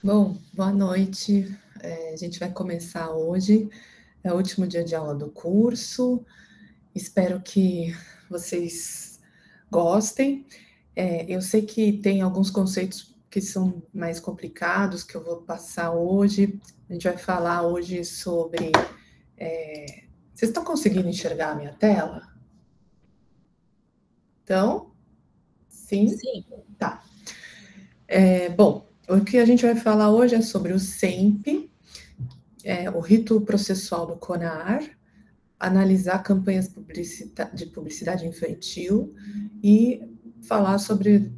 Bom, boa noite. A gente vai começar hoje, é o último dia de aula do curso. Espero que vocês gostem. Eu sei que tem alguns conceitos que são mais complicados, que eu vou passar hoje. A gente vai falar hoje sobre... Vocês estão conseguindo enxergar a minha tela? Então, sim? Sim. Tá. Bom, o que a gente vai falar hoje é sobre o CEMP, o rito processual do CONAR, analisar campanhas de publicidade infantil e falar sobre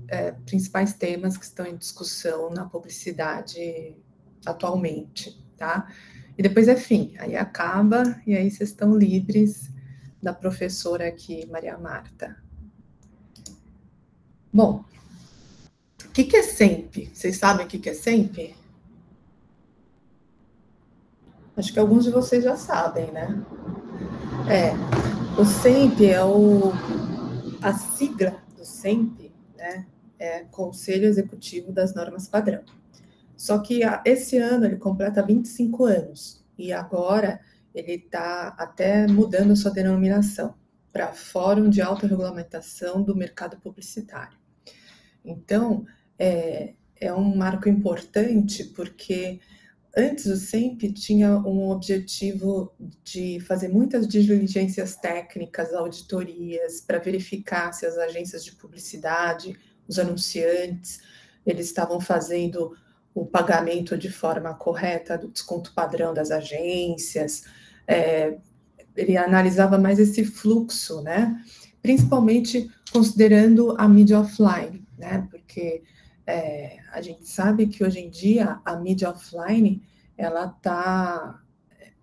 principais temas que estão em discussão na publicidade atualmente, tá? E depois é fim, aí acaba e aí vocês estão livres da professora aqui, Maria Marta. Bom, o que é SEMP? Vocês sabem o que é SEMP? Acho que alguns de vocês já sabem, né? O SEMP é a sigla do SEMP, né? É Conselho Executivo das Normas Padrão. Só que esse ano ele completa 25 anos e agora ele está até mudando a sua denominação para Fórum de Autorregulamentação do Mercado Publicitário. Então, é um marco importante porque antes o CEMP tinha um objetivo de fazer muitas diligências técnicas, auditorias, para verificar se as agências de publicidade, os anunciantes, eles estavam fazendo o pagamento de forma correta do desconto padrão das agências. Ele analisava mais esse fluxo, né? Principalmente considerando a mídia offline, né? Porque a gente sabe que hoje em dia a mídia offline ela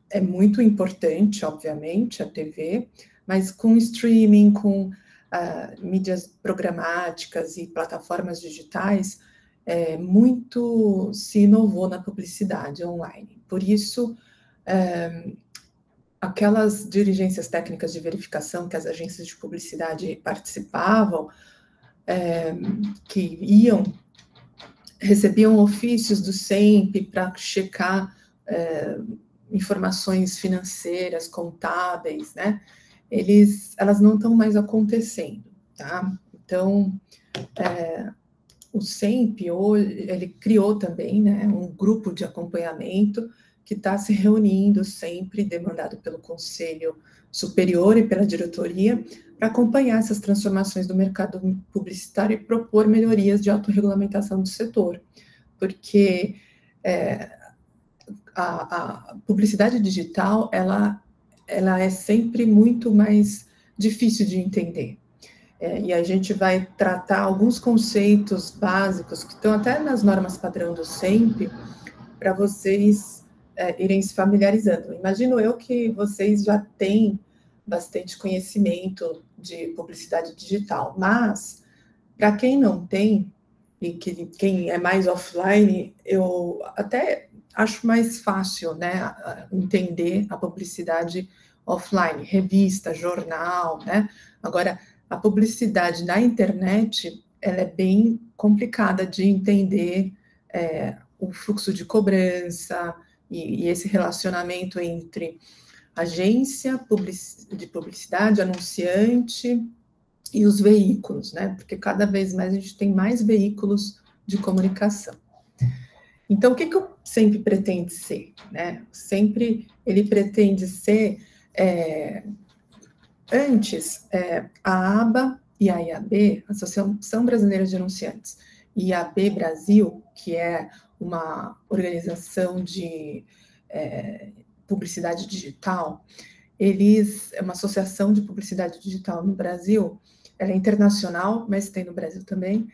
é muito importante, obviamente, a TV, mas com streaming, com mídias programáticas e plataformas digitais, muito se inovou na publicidade online. Por isso, aquelas diligências técnicas de verificação que as agências de publicidade participavam, que recebiam ofícios do SEMP para checar informações financeiras, contábeis, né? Elas não estão mais acontecendo, tá? Então, o SEMP ele criou também, né, um grupo de acompanhamento que está se reunindo sempre, demandado pelo Conselho Superior e pela diretoria, para acompanhar essas transformações do mercado publicitário e propor melhorias de autorregulamentação do setor, porque a publicidade digital ela é sempre muito mais difícil de entender. E a gente vai tratar alguns conceitos básicos que estão até nas normas padrão do SEMP, para vocês irem se familiarizando. Imagino eu que vocês já têm bastante conhecimento de publicidade digital, mas para quem não tem, e quem é mais offline, eu até acho mais fácil, né, entender a publicidade offline, revista, jornal, né? Agora, a publicidade na internet, ela é bem complicada de entender o fluxo de cobrança e esse relacionamento entre agência de publicidade, anunciante e os veículos, né? Porque cada vez mais a gente tem mais veículos de comunicação. Então, o que o SEMP pretende ser, né? Sempre ele pretende ser... Antes, a ABA e a IAB, Associação Brasileira de Anunciantes, e a IAB Brasil, que é uma organização de publicidade digital, é uma associação de publicidade digital no Brasil, ela é internacional, mas tem no Brasil também,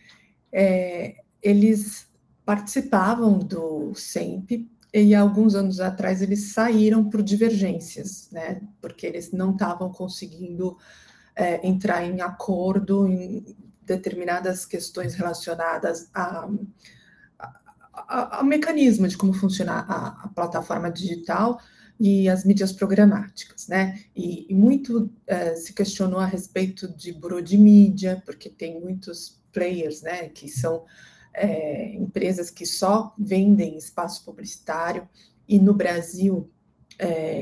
eles participavam do SEMP, e alguns anos atrás eles saíram por divergências, né? Porque eles não estavam conseguindo entrar em acordo em determinadas questões relacionadas ao mecanismo de como funcionar a plataforma digital e as mídias programáticas, né? E muito se questionou a respeito de burô de mídia, porque tem muitos players, né, que são empresas que só vendem espaço publicitário, e no Brasil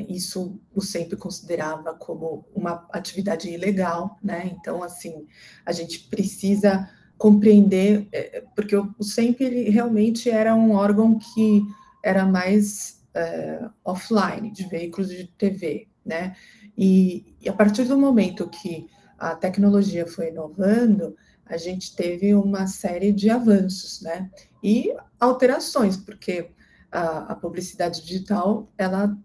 isso o SEMP considerava como uma atividade ilegal, né? Então, assim, a gente precisa compreender, porque o SEMP ele realmente era um órgão que era mais offline, de veículos de TV, né? E a partir do momento que a tecnologia foi inovando, a gente teve uma série de avanços, né? E alterações, porque a publicidade digital, ela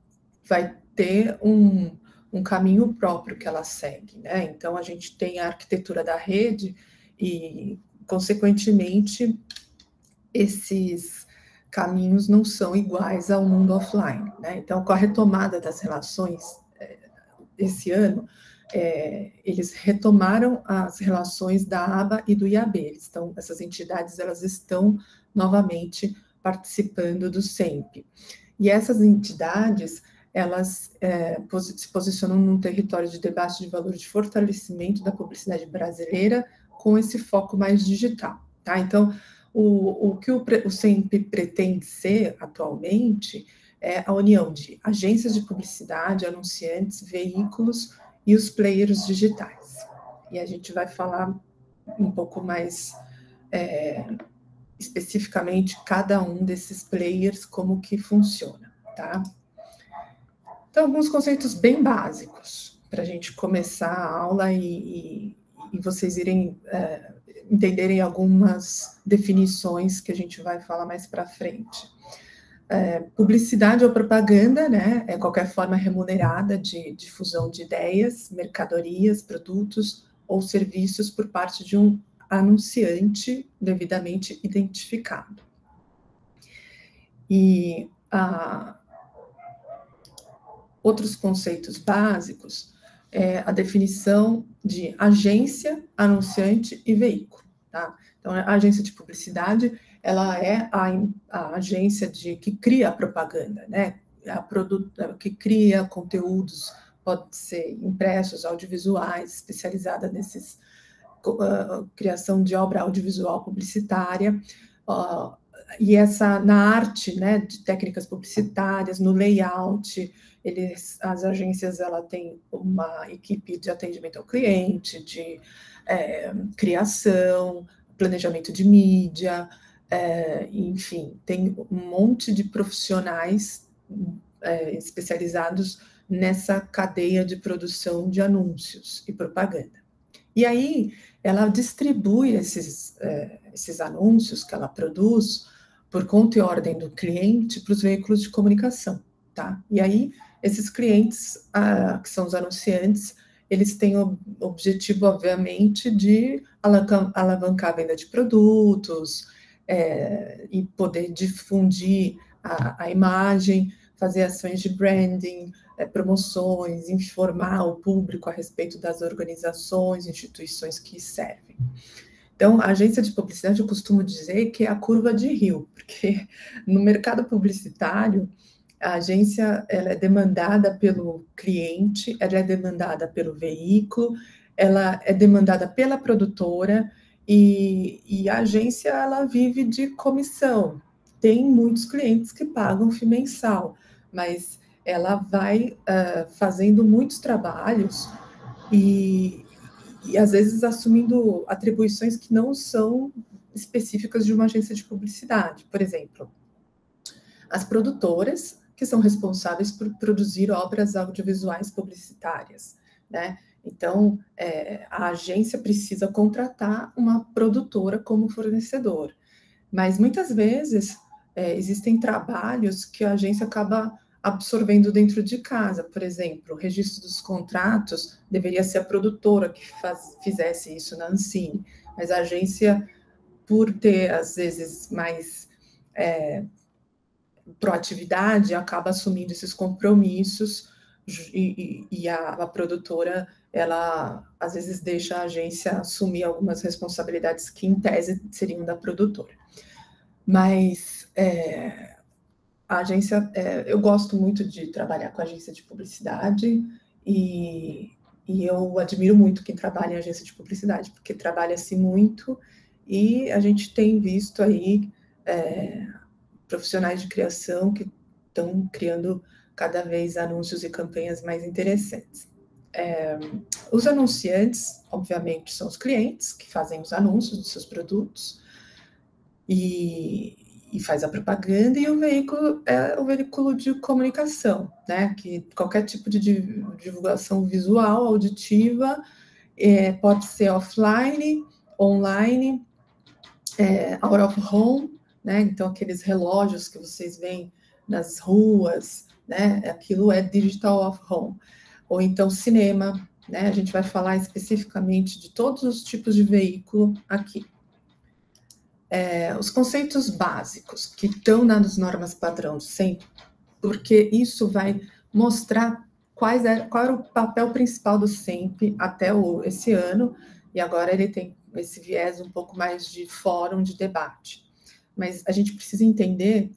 vai ter um caminho próprio que ela segue, né? Então, a gente tem a arquitetura da rede e, consequentemente, esses caminhos não são iguais ao mundo offline, né? Então, com a retomada das relações esse ano, eles retomaram as relações da ABA e do IAB. Essas entidades elas estão novamente participando do SEMP. E essas entidades elas se posicionam num território de debate de valor de fortalecimento da publicidade brasileira com esse foco mais digital. Tá? Então, o que o SEMP pretende ser atualmente é a união de agências de publicidade, anunciantes, veículos e os players digitais. E a gente vai falar um pouco mais especificamente cada um desses players, como que funciona, tá? Então, alguns conceitos bem básicos para a gente começar a aula e vocês irem entenderem algumas definições que a gente vai falar mais para frente. Publicidade ou propaganda, né, é qualquer forma remunerada de difusão de ideias, mercadorias, produtos ou serviços por parte de um anunciante devidamente identificado. E outros conceitos básicos é a definição de agência, anunciante e veículo. Tá? Então, a agência de publicidade ela é a agência que cria a propaganda, né? Que cria conteúdos, pode ser impressos, audiovisuais, especializada nesses criação de obra audiovisual publicitária, e essa na arte, né, de técnicas publicitárias, no layout, as agências ela tem uma equipe de atendimento ao cliente, de criação, planejamento de mídia. Enfim, tem um monte de profissionais especializados nessa cadeia de produção de anúncios e propaganda. E aí, ela distribui esses anúncios que ela produz por conta e ordem do cliente para os veículos de comunicação, tá? E aí, esses clientes, que são os anunciantes, eles têm o objetivo, obviamente, de alavancar a venda de produtos, e poder difundir a imagem, fazer ações de branding, promoções, informar o público a respeito das organizações, instituições que servem. Então, a agência de publicidade, eu costumo dizer que é a curva de rio, porque no mercado publicitário, a agência ela é demandada pelo cliente, ela é demandada pelo veículo, ela é demandada pela produtora, e a agência ela vive de comissão. Tem muitos clientes que pagam FII mensal, mas ela vai fazendo muitos trabalhos e às vezes assumindo atribuições que não são específicas de uma agência de publicidade. Por exemplo, as produtoras que são responsáveis por produzir obras audiovisuais publicitárias, né? Então, a agência precisa contratar uma produtora como fornecedor. Mas, muitas vezes, existem trabalhos que a agência acaba absorvendo dentro de casa. Por exemplo, o registro dos contratos deveria ser a produtora que fizesse isso na ANCINE. Mas a agência, por ter, às vezes, mais proatividade, acaba assumindo esses compromissos e a produtora ela às vezes deixa a agência assumir algumas responsabilidades que em tese seriam da produtora. Mas a agência, eu gosto muito de trabalhar com a agência de publicidade e eu admiro muito quem trabalha em agência de publicidade, porque trabalha-se muito e a gente tem visto aí profissionais de criação que estão criando cada vez anúncios e campanhas mais interessantes. Os anunciantes, obviamente, são os clientes que fazem os anúncios dos seus produtos e faz a propaganda, e o veículo é o veículo de comunicação, né? Que qualquer tipo de divulgação visual, auditiva, pode ser offline, online, out of home, né? Então, aqueles relógios que vocês veem nas ruas, né? Aquilo é digital out of home. Ou então cinema, né? A gente vai falar especificamente de todos os tipos de veículo aqui. Os conceitos básicos que estão nas normas padrão SEMP, porque isso vai mostrar qual era o papel principal do SEMP até esse ano, e agora ele tem esse viés um pouco mais de fórum de debate. Mas a gente precisa entender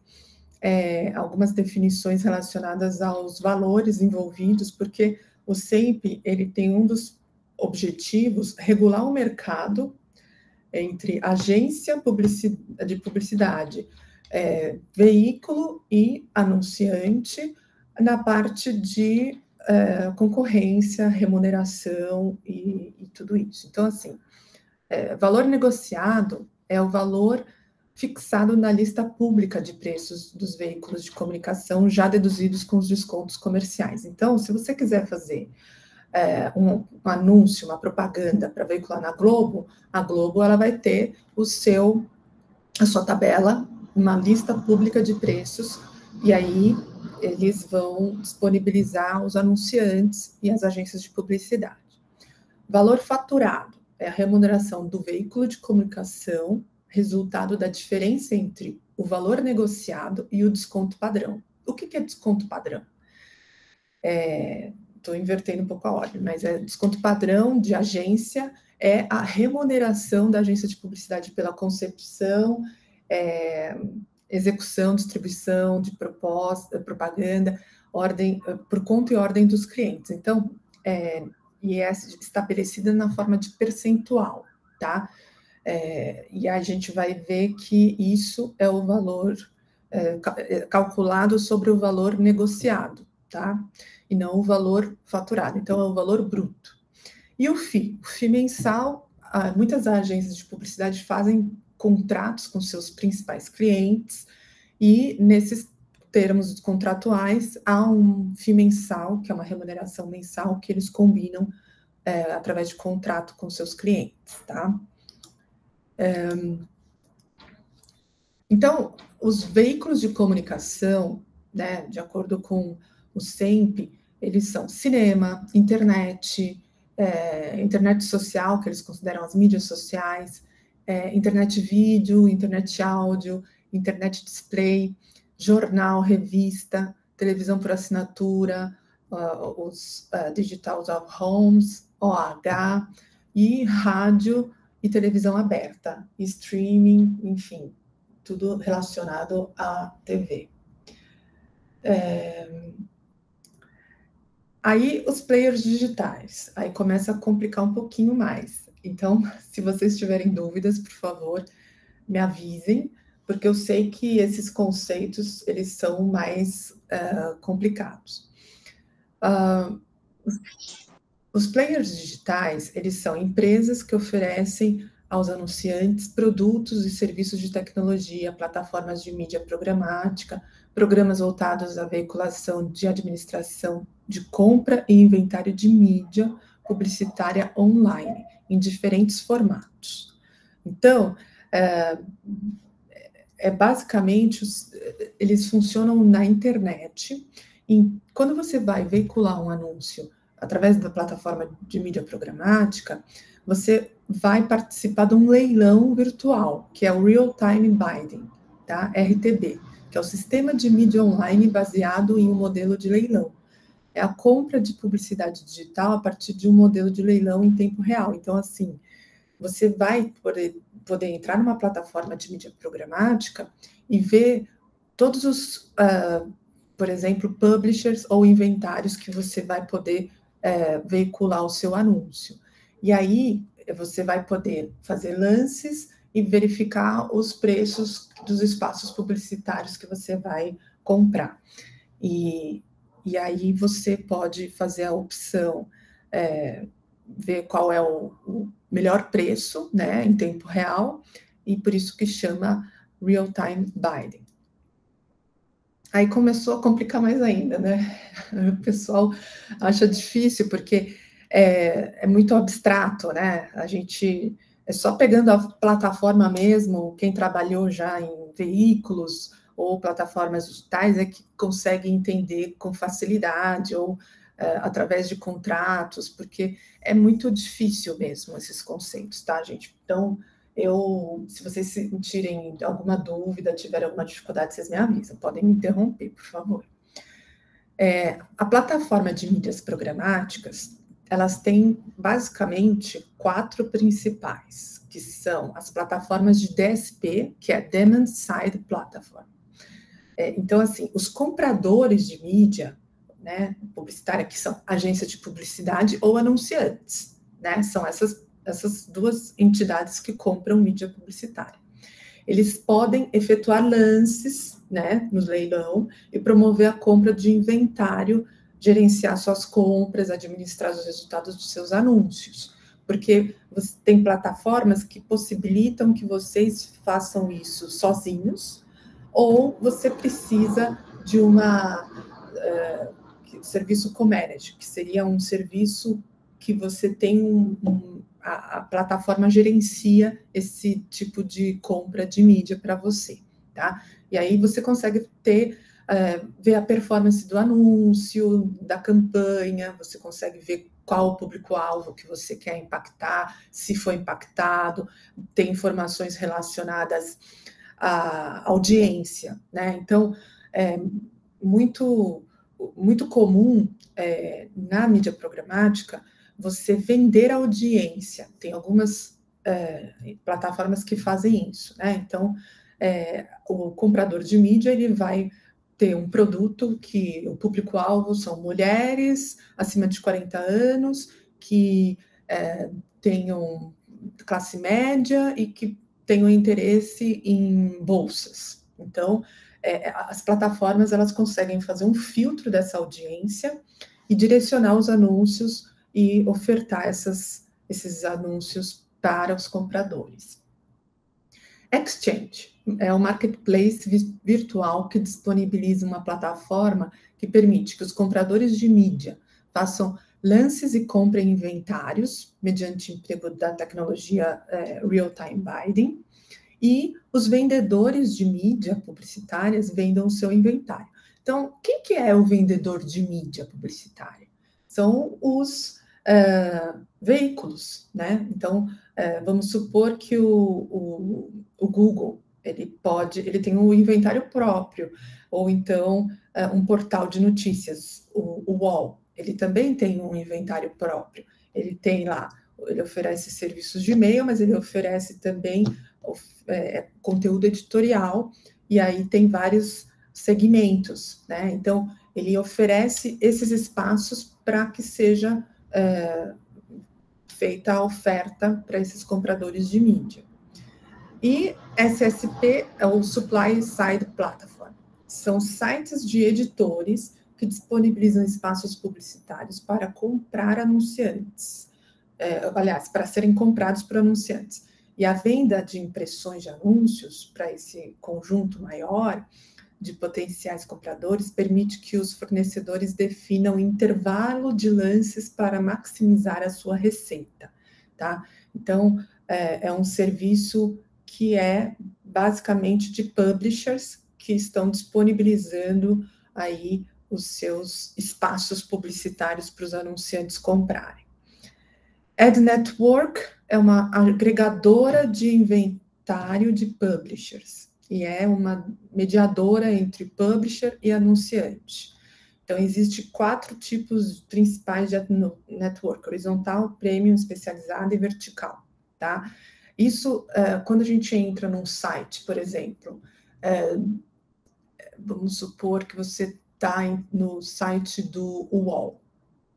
algumas definições relacionadas aos valores envolvidos, porque o SEMP ele tem um dos objetivos, regular o mercado entre agência de publicidade, veículo e anunciante na parte de concorrência, remuneração e tudo isso. Então, assim, valor negociado é o valor fixado na lista pública de preços dos veículos de comunicação já deduzidos com os descontos comerciais. Então, se você quiser fazer um anúncio, uma propaganda para veicular na Globo, a Globo ela vai ter a sua tabela, uma lista pública de preços, e aí eles vão disponibilizar os anunciantes e as agências de publicidade. Valor faturado é a remuneração do veículo de comunicação, resultado da diferença entre o valor negociado e o desconto padrão. O que é desconto padrão? Estou invertendo um pouco a ordem, mas desconto padrão de agência é a remuneração da agência de publicidade pela concepção, execução, distribuição de proposta, propaganda, ordem por conta e ordem dos clientes. Então, e é estabelecida na forma de percentual, tá? E a gente vai ver que isso é o valor calculado sobre o valor negociado, tá? E não o valor faturado, então é o valor bruto. E o FII mensal, muitas agências de publicidade fazem contratos com seus principais clientes, e nesses termos contratuais há um FII mensal, que é uma remuneração mensal que eles combinam através de contrato com seus clientes, tá? Então, os veículos de comunicação, né, de acordo com o SEMP, eles são cinema, internet, internet social, que eles consideram as mídias sociais, internet vídeo, internet áudio, internet display, jornal, revista, televisão por assinatura, os digital out homes, OH, e rádio e televisão aberta, streaming, enfim, tudo relacionado à TV. Aí os players digitais, aí começa a complicar um pouquinho mais. Então, se vocês tiverem dúvidas, por favor, me avisem, porque eu sei que esses conceitos, eles são mais complicados. Os players digitais, eles são empresas que oferecem aos anunciantes produtos e serviços de tecnologia, plataformas de mídia programática, programas voltados à veiculação de administração de compra e inventário de mídia publicitária online, em diferentes formatos. Então, basicamente, eles funcionam na internet, e quando você vai veicular um anúncio através da plataforma de mídia programática, você vai participar de um leilão virtual, que é o Real Time Bidding, tá? RTB, que é o sistema de mídia online baseado em um modelo de leilão. É a compra de publicidade digital a partir de um modelo de leilão em tempo real. Então, assim, você vai poder entrar numa plataforma de mídia programática e ver todos os, por exemplo, publishers ou inventários que você vai poder veicular o seu anúncio. E aí, você vai poder fazer lances e verificar os preços dos espaços publicitários que você vai comprar. E aí você pode fazer a opção, ver qual é o melhor preço, né, em tempo real, e por isso que chama real-time bidding. Aí começou a complicar mais ainda, né? O pessoal acha difícil, porque é muito abstrato, né? A gente, é só pegando a plataforma mesmo, quem trabalhou já em veículos ou plataformas digitais é que consegue entender com facilidade, ou através de contratos, porque é muito difícil mesmo esses conceitos, tá, gente? Então, se vocês sentirem alguma dúvida, tiverem alguma dificuldade, vocês me avisam, podem me interromper, por favor. A plataforma de mídias programáticas, elas têm basicamente 4 principais, que são as plataformas de DSP, que é Demand Side Platform. Então, assim, os compradores de mídia, né, publicitária, que são agências de publicidade ou anunciantes, né, são essas duas entidades que compram mídia publicitária. Eles podem efetuar lances, né, no leilão e promover a compra de inventário, gerenciar suas compras, administrar os resultados dos seus anúncios, porque você tem plataformas que possibilitam que vocês façam isso sozinhos, ou você precisa de serviço co-managed, que seria um serviço que você tem a plataforma gerencia esse tipo de compra de mídia para você, tá? E aí você consegue ver a performance do anúncio, da campanha, você consegue ver qual o público-alvo que você quer impactar, se foi impactado, tem informações relacionadas à audiência, né? Então, é muito comum na mídia programática você vender a audiência. Tem algumas plataformas que fazem isso, né? Então, o comprador de mídia, ele vai ter um produto que o público-alvo são mulheres acima de 40 anos, que tenham classe média e que tenham interesse em bolsas. Então, as plataformas, elas conseguem fazer um filtro dessa audiência e direcionar os anúncios e ofertar esses anúncios para os compradores. Exchange é um marketplace virtual que disponibiliza uma plataforma que permite que os compradores de mídia façam lances e comprem inventários mediante emprego da tecnologia real-time bidding, e os vendedores de mídia publicitárias vendam o seu inventário. Então, quem que é o vendedor de mídia publicitária? São os veículos, né? Então, vamos supor que o Google, ele tem um inventário próprio, ou então um portal de notícias, o UOL, ele também tem um inventário próprio, ele tem lá, ele oferece serviços de e-mail, mas ele oferece também conteúdo editorial, e aí tem vários segmentos, né? Então, ele oferece esses espaços para que seja feita a oferta para esses compradores de mídia. E SSP é o Supply Side Platform. São sites de editores que disponibilizam espaços publicitários para comprar anunciantes. Aliás, para serem comprados por anunciantes. E a venda de impressões de anúncios para esse conjunto maior de potenciais compradores permite que os fornecedores definam um intervalo de lances para maximizar a sua receita, tá? Então, é um serviço que é basicamente de publishers que estão disponibilizando aí os seus espaços publicitários para os anunciantes comprarem. Ad Network é uma agregadora de inventário de publishers, e é uma mediadora entre publisher e anunciante. Então, existe 4 tipos principais de ad network: horizontal, premium, especializado e vertical, tá? Isso, quando a gente entra num site, por exemplo, vamos supor que você está no site do UOL,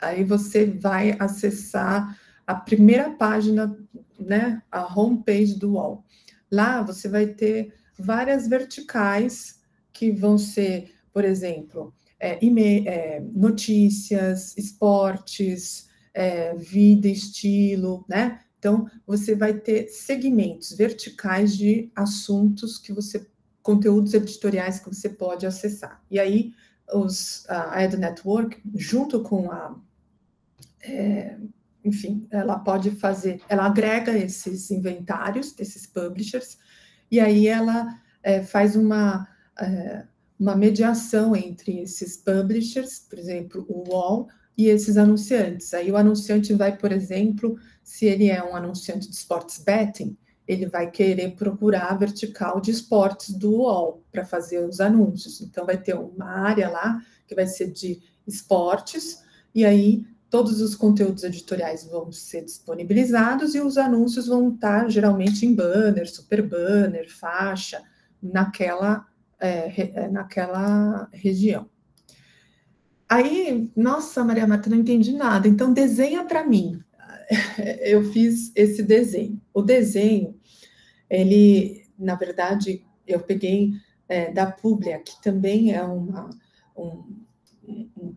aí você vai acessar a primeira página, né, a homepage do UOL. Lá você vai ter várias verticais que vão ser, por exemplo, notícias, esportes, vida, estilo, né? Então, você vai ter segmentos verticais de assuntos que você, conteúdos editoriais que você pode acessar. E aí, a Edu Network, junto com a... enfim, ela pode fazer, ela agrega esses inventários desses publishers e aí ela faz uma mediação entre esses publishers, por exemplo, o UOL, e esses anunciantes. Aí o anunciante vai, por exemplo, se ele é um anunciante de sports betting, ele vai querer procurar a vertical de esportes do UOL para fazer os anúncios. Então vai ter uma área lá que vai ser de esportes e aí todos os conteúdos editoriais vão ser disponibilizados e os anúncios vão estar geralmente em banner, super banner, faixa, naquela região. Aí, nossa, Maria Marta, não entendi nada, então desenha para mim. Eu fiz esse desenho. O desenho, ele, na verdade, eu peguei da Publia, que também é um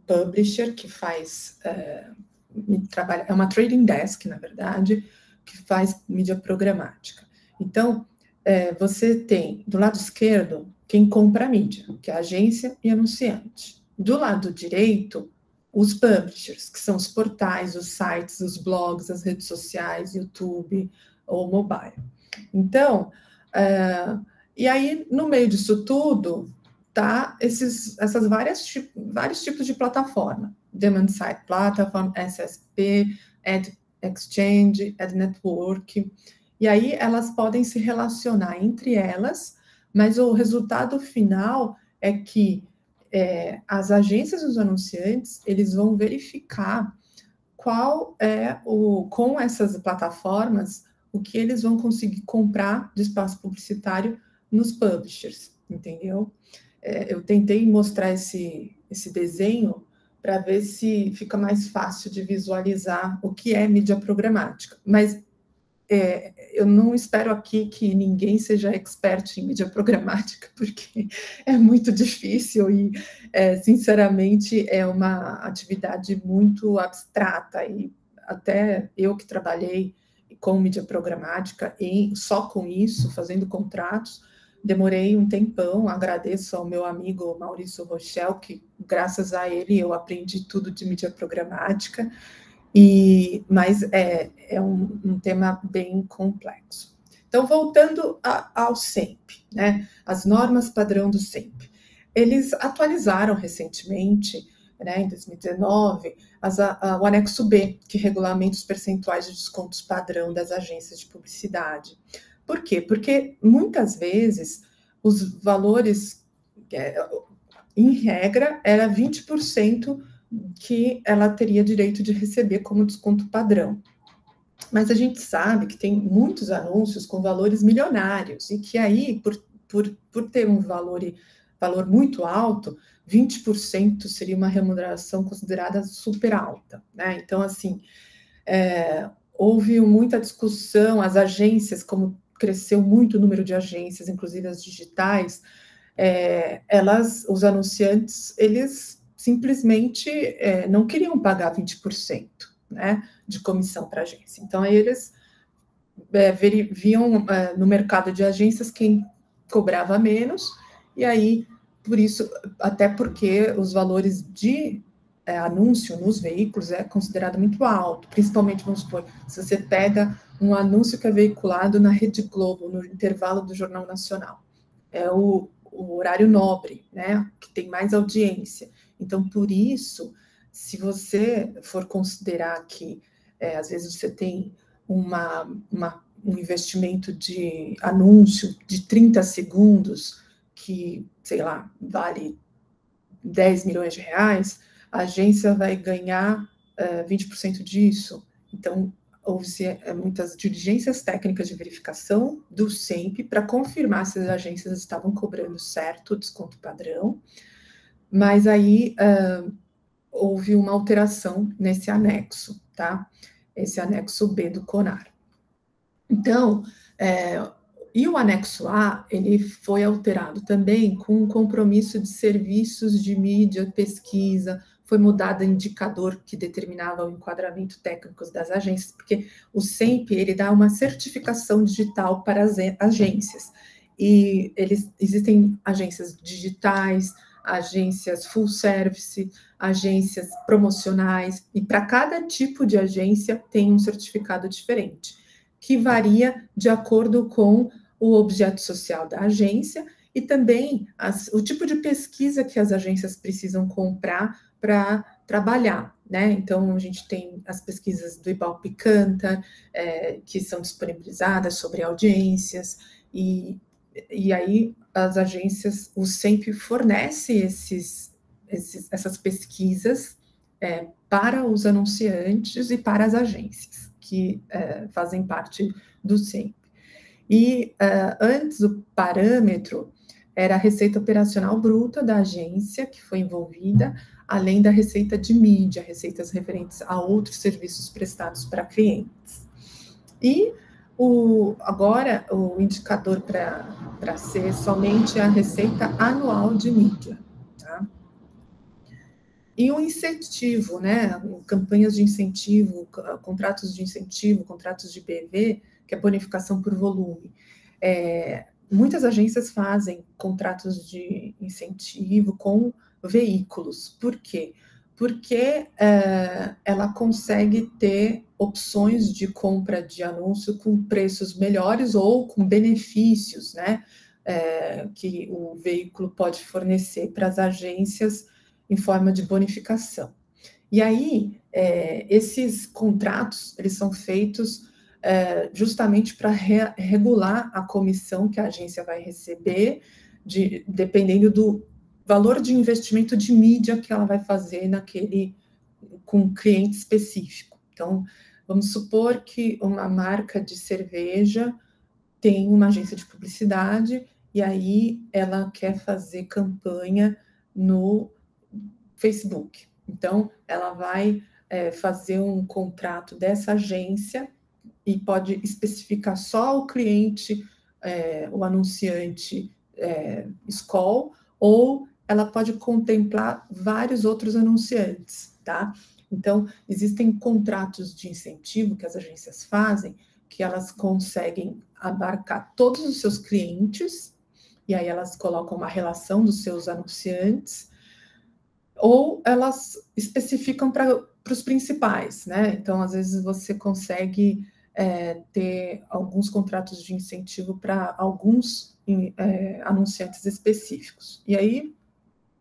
publisher que faz, é uma trading desk, na verdade, que faz mídia programática. Então, você tem, do lado esquerdo, quem compra a mídia, que é a agência e anunciante. Do lado direito, os publishers, que são os portais, os sites, os blogs, as redes sociais, YouTube ou mobile. Então, e aí, no meio disso tudo, tá essas vários tipos de plataforma, Demand Side Platform, SSP, Ad Exchange, Ad Network, e aí elas podem se relacionar entre elas, mas o resultado final é que as agências e os anunciantes, eles vão verificar qual é, com essas plataformas, o que eles vão conseguir comprar de espaço publicitário nos publishers, entendeu? Eu tentei mostrar esse desenho para ver se fica mais fácil de visualizar o que é mídia programática. Mas eu não espero aqui que ninguém seja expert em mídia programática, porque é muito difícil e, sinceramente, é uma atividade muito abstrata. E até eu que trabalhei com mídia programática e só com isso, fazendo contratos, demorei um tempão, agradeço ao meu amigo Maurício Rochel, que graças a ele eu aprendi tudo de mídia programática, mas é um tema bem complexo. Então, voltando ao CEMP, né, as normas padrão do CEMP. Eles atualizaram recentemente, né, em 2019, o anexo B, que regulamenta os percentuais de descontos padrão das agências de publicidade. Por quê? Porque, muitas vezes, os valores, em regra, era 20% que ela teria direito de receber como desconto padrão. Mas a gente sabe que tem muitos anúncios com valores milionários, e que aí, por ter um valor muito alto, 20% seria uma remuneração considerada super alta, né? Então, assim, houve muita discussão, as agências, como cresceu muito o número de agências, inclusive as digitais, os anunciantes, eles simplesmente não queriam pagar 20%, né, de comissão para a agência. Então, aí eles viam no mercado de agências quem cobrava menos, e aí, por isso, até porque os valores de anúncio nos veículos é considerado muito alto, principalmente, vamos supor, se você pega um anúncio que é veiculado na Rede Globo, no intervalo do Jornal Nacional, é o horário nobre, né, que tem mais audiência. Então, por isso, se você for considerar que, às vezes, você tem um investimento de anúncio de 30 segundos, que, sei lá, vale 10 milhões de reais, a agência vai ganhar 20% disso. Então, houve muitas diligências técnicas de verificação do SEMP para confirmar se as agências estavam cobrando certo o desconto padrão, mas aí houve uma alteração nesse anexo, tá? Esse anexo B do CONAR. Então, E o anexo A, ele foi alterado também com um compromisso de serviços de mídia, pesquisa, foi mudado o indicador que determinava o enquadramento técnico das agências, porque o CEMP, ele dá uma certificação digital para as agências, e existem agências digitais, agências full service, agências promocionais, e para cada tipo de agência tem um certificado diferente, que varia de acordo com o objeto social da agência e também o tipo de pesquisa que as agências precisam comprar para trabalhar, né? Então, a gente tem as pesquisas do Ibalpi Cantar, que são disponibilizadas sobre audiências, e aí as agências, o SEMP fornece essas pesquisas para os anunciantes e para as agências que fazem parte do SEMP. E antes o parâmetro era a receita operacional bruta da agência que foi envolvida, além da receita de mídia, receitas referentes a outros serviços prestados para clientes. E agora o indicador para ser somente a receita anual de mídia, tá? E o incentivo, né? Campanhas de incentivo, contratos de incentivo, contratos de BV, que é bonificação por volume. Muitas agências fazem contratos de incentivo com veículos. Por quê? Porque ela consegue ter opções de compra de anúncio com preços melhores ou com benefícios, né, que o veículo pode fornecer para as agências em forma de bonificação. E aí, esses contratos, eles são feitos justamente para regular a comissão que a agência vai receber, dependendo do valor de investimento de mídia que ela vai fazer com um cliente específico. Então, vamos supor que uma marca de cerveja tem uma agência de publicidade e aí ela quer fazer campanha no Facebook. Então, ela vai fazer um contrato dessa agência e pode especificar só o cliente, o anunciante Skoll, ou ela pode contemplar vários outros anunciantes, tá? Então, existem contratos de incentivo que as agências fazem, que elas conseguem abarcar todos os seus clientes, e aí elas colocam uma relação dos seus anunciantes, ou elas especificam para os principais, né? Então, às vezes você consegue ter alguns contratos de incentivo para alguns anunciantes específicos. E aí,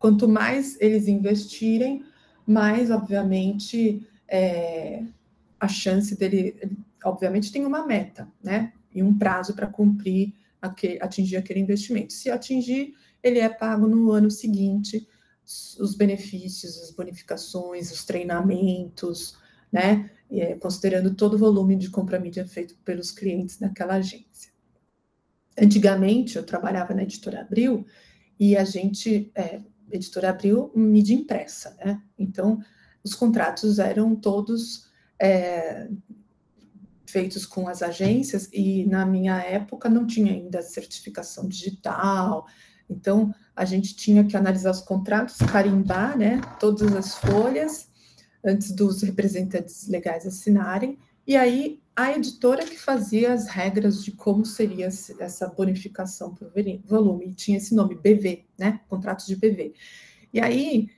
quanto mais eles investirem, mais, obviamente, a chance dele... Obviamente, tem uma meta, né? E um prazo para cumprir, atingir aquele investimento. Se atingir, ele é pago no ano seguinte, os benefícios, as bonificações, os treinamentos, né? Considerando todo o volume de compra mídia feito pelos clientes naquela agência. Antigamente, eu trabalhava na Editora Abril, e a gente... Editora Abril, mídia impressa, né? Então, os contratos eram todos feitos com as agências e, na minha época, não tinha ainda certificação digital. Então, a gente tinha que analisar os contratos, carimbar, né, todas as folhas antes dos representantes legais assinarem. E aí, a editora que fazia as regras de como seria essa bonificação por volume, e tinha esse nome, BV, né? Contratos de BV. E aí,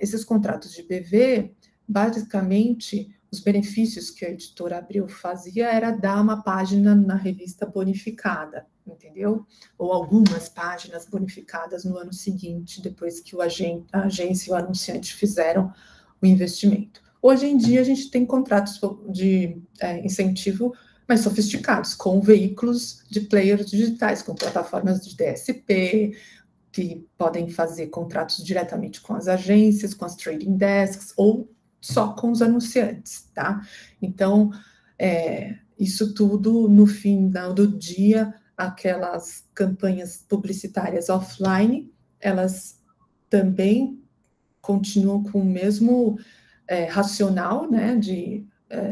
esses contratos de BV, basicamente, os benefícios que a Editora Abril fazia era dar uma página na revista bonificada, entendeu? Ou algumas páginas bonificadas no ano seguinte, depois que a agência e o anunciante fizeram o investimento. Hoje em dia, a gente tem contratos de incentivo mais sofisticados, com veículos de players digitais, com plataformas de DSP, que podem fazer contratos diretamente com as agências, com as trading desks, ou só com os anunciantes, tá? Então, isso tudo, no final do dia, aquelas campanhas publicitárias offline, elas também continuam com o mesmo... racional, né,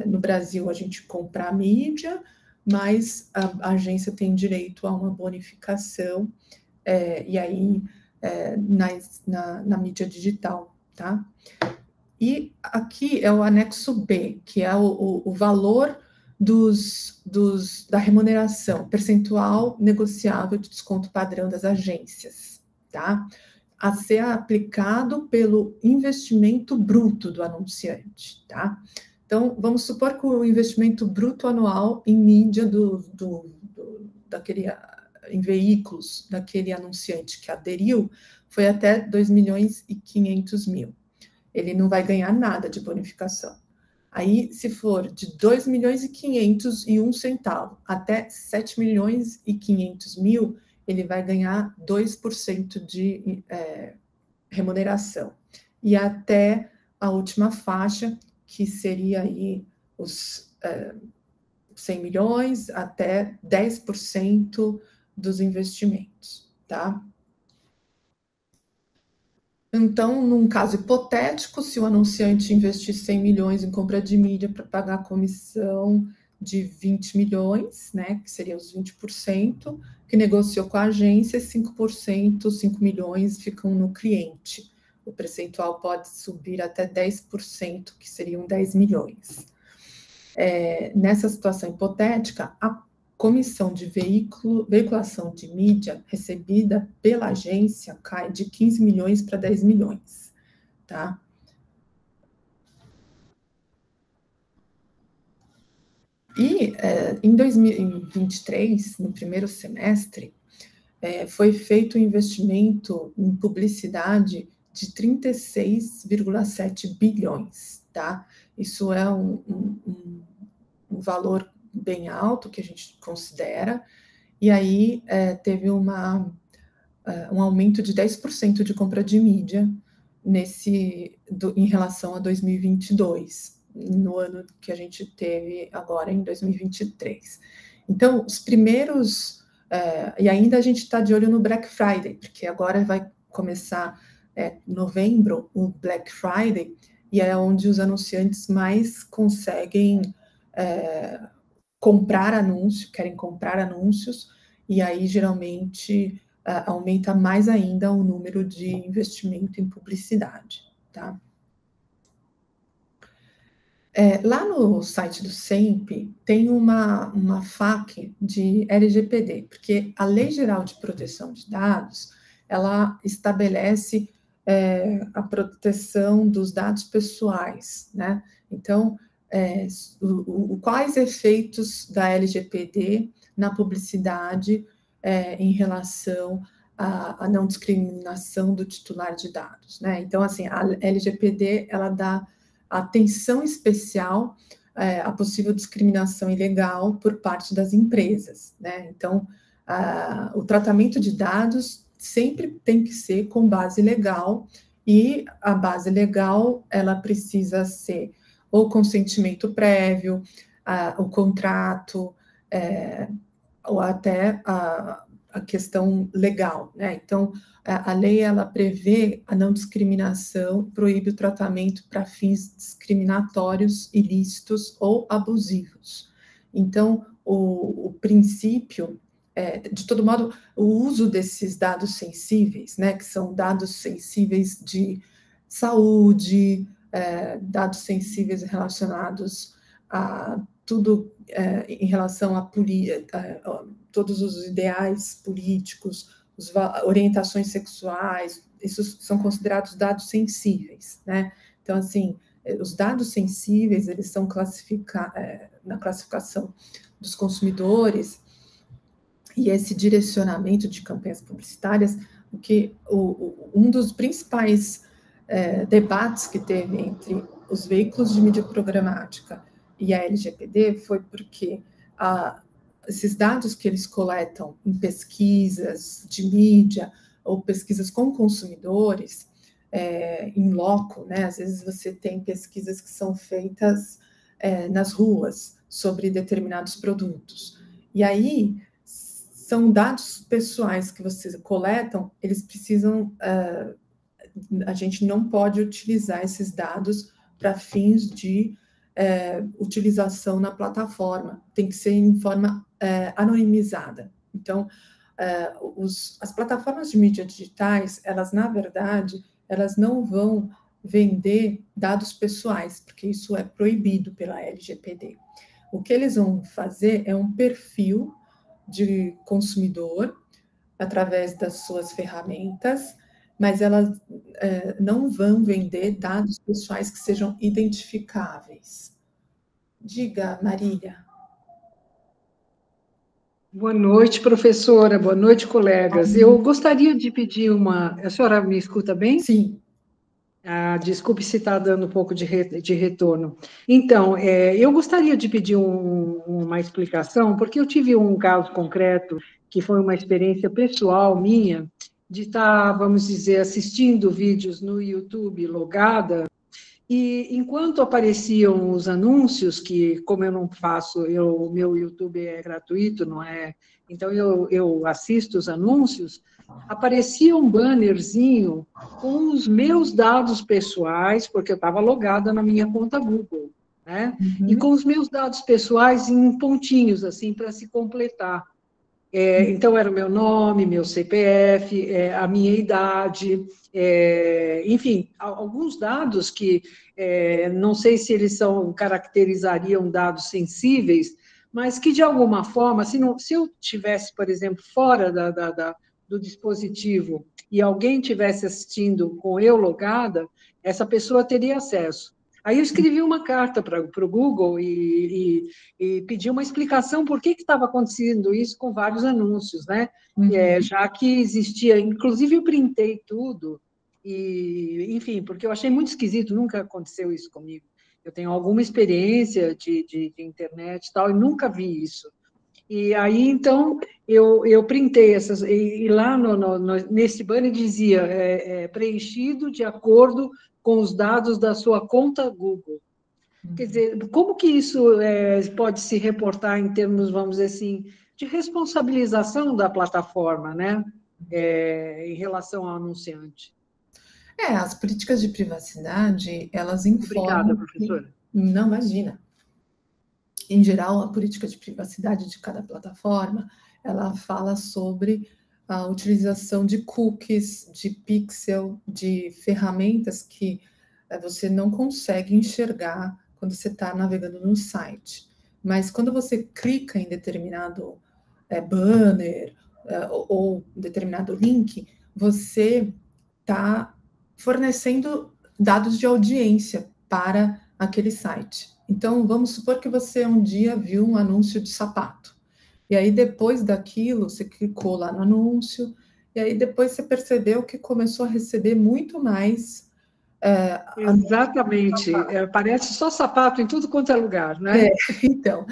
no Brasil a gente comprar mídia, mas a agência tem direito a uma bonificação, e aí na mídia digital, tá? E aqui é o anexo B, que é o valor da remuneração, percentual negociável de desconto padrão das agências, tá? A ser aplicado pelo investimento bruto do anunciante, tá? Então, vamos supor que o investimento bruto anual em mídia em veículos daquele anunciante que aderiu foi até 2.500.000. Ele não vai ganhar nada de bonificação. Aí, se for de 2.500.01 até 7.500.000, ele vai ganhar 2% de remuneração. E até a última faixa, que seria aí os 100 milhões até 10% dos investimentos, tá? Então, num caso hipotético, se o anunciante investir 100 milhões em compra de mídia para pagar a comissão de 20 milhões, né, que seria os 20%, que negociou com a agência, 5%, 5 milhões ficam no cliente. O percentual pode subir até 10%, que seriam 10 milhões. Nessa situação hipotética, a comissão de veiculação de mídia recebida pela agência cai de 15 milhões para 10 milhões, tá? E em 2023, no primeiro semestre, foi feito um investimento em publicidade de 36,7 bilhões, tá? Isso é um valor bem alto que a gente considera, e aí teve um aumento de 10% de compra de mídia em relação a 2022, no ano que a gente teve agora em 2023. Então, os primeiros... e ainda a gente está de olho no Black Friday, porque agora vai começar... novembro, o Black Friday, e é onde os anunciantes mais conseguem querem comprar anúncios, e aí geralmente aumenta mais ainda o número de investimento em publicidade, tá? Lá no site do CEMP tem uma FAQ de LGPD, porque a Lei Geral de Proteção de Dados, ela estabelece a proteção dos dados pessoais, né? Então, quais efeitos da LGPD na publicidade em relação à não discriminação do titular de dados, né? Então, assim, a LGPD, ela dá atenção especial à possível discriminação ilegal por parte das empresas, né? Então, o tratamento de dados sempre tem que ser com base legal, e a base legal, ela precisa ser o consentimento prévio, o contrato, ou até a questão legal, né? Então, a lei, ela prevê a não discriminação, proíbe o tratamento para fins discriminatórios, ilícitos ou abusivos. Então, o princípio... de todo modo, o uso desses dados sensíveis, né, que são dados sensíveis de saúde, dados sensíveis relacionados a tudo em relação a todos os ideais políticos, orientações sexuais, isso são considerados dados sensíveis, né? Então, assim, os dados sensíveis, eles são classificados na classificação dos consumidores. E esse direcionamento de campanhas publicitárias, que um dos principais debates que teve entre os veículos de mídia programática e a LGPD foi porque esses dados que eles coletam em pesquisas de mídia ou pesquisas com consumidores, em loco, né? Às vezes você tem pesquisas que são feitas nas ruas sobre determinados produtos. E aí... são dados pessoais que vocês coletam, eles precisam, a gente não pode utilizar esses dados para fins de utilização na plataforma, tem que ser em forma anonimizada. Então, as plataformas de mídia digitais, elas, na verdade, elas não vão vender dados pessoais, porque isso é proibido pela LGPD. O que eles vão fazer é um perfil de consumidor através das suas ferramentas, mas elas não vão vender dados pessoais que sejam identificáveis. Diga, Marília. Boa noite, professora. Boa noite, colegas. Eu gostaria de pedir uma... A senhora me escuta bem? Sim. Ah, desculpe se está dando um pouco de retorno. Então, eu gostaria de pedir uma explicação, porque eu tive um caso concreto, que foi uma experiência pessoal minha, de estar, vamos dizer, assistindo vídeos no YouTube logada, e enquanto apareciam os anúncios, que como eu não faço, o meu YouTube é gratuito, não é? Então, eu assisto os anúncios, aparecia um bannerzinho com os meus dados pessoais, porque eu estava logada na minha conta Google, né? Uhum. E com os meus dados pessoais em pontinhos, assim, para se completar. Então, era o meu nome, meu CPF, a minha idade, enfim, alguns dados que, não sei se eles caracterizariam dados sensíveis, mas que, de alguma forma, se eu tivesse, por exemplo, fora do dispositivo e alguém tivesse assistindo com eu logada, essa pessoa teria acesso. Aí eu escrevi uma carta para o Google e pedi uma explicação por que estava acontecendo isso com vários anúncios, né? Uhum. Já que existia, inclusive eu printei tudo, e, enfim, porque eu achei muito esquisito, nunca aconteceu isso comigo. Eu tenho alguma experiência de internet e tal, e nunca vi isso. E aí, então, eu printei essas... E lá nesse banner dizia preenchido de acordo com os dados da sua conta Google. Quer dizer, como que isso pode se reportar em termos, vamos dizer assim, de responsabilização da plataforma, né? Em relação ao anunciante. As políticas de privacidade, elas informam... Obrigada, professora. Não, imagina. Em geral, a política de privacidade de cada plataforma, ela fala sobre a utilização de cookies, de pixel, de ferramentas que você não consegue enxergar quando você está navegando num site. Mas quando você clica em determinado banner ou determinado link, você está fornecendo dados de audiência para aquele site. Então, vamos supor que você um dia viu um anúncio de sapato. E aí, depois daquilo, você clicou lá no anúncio, e aí depois você percebeu que começou a receber muito mais... Exatamente. Parece só sapato em tudo quanto é lugar, né? Então,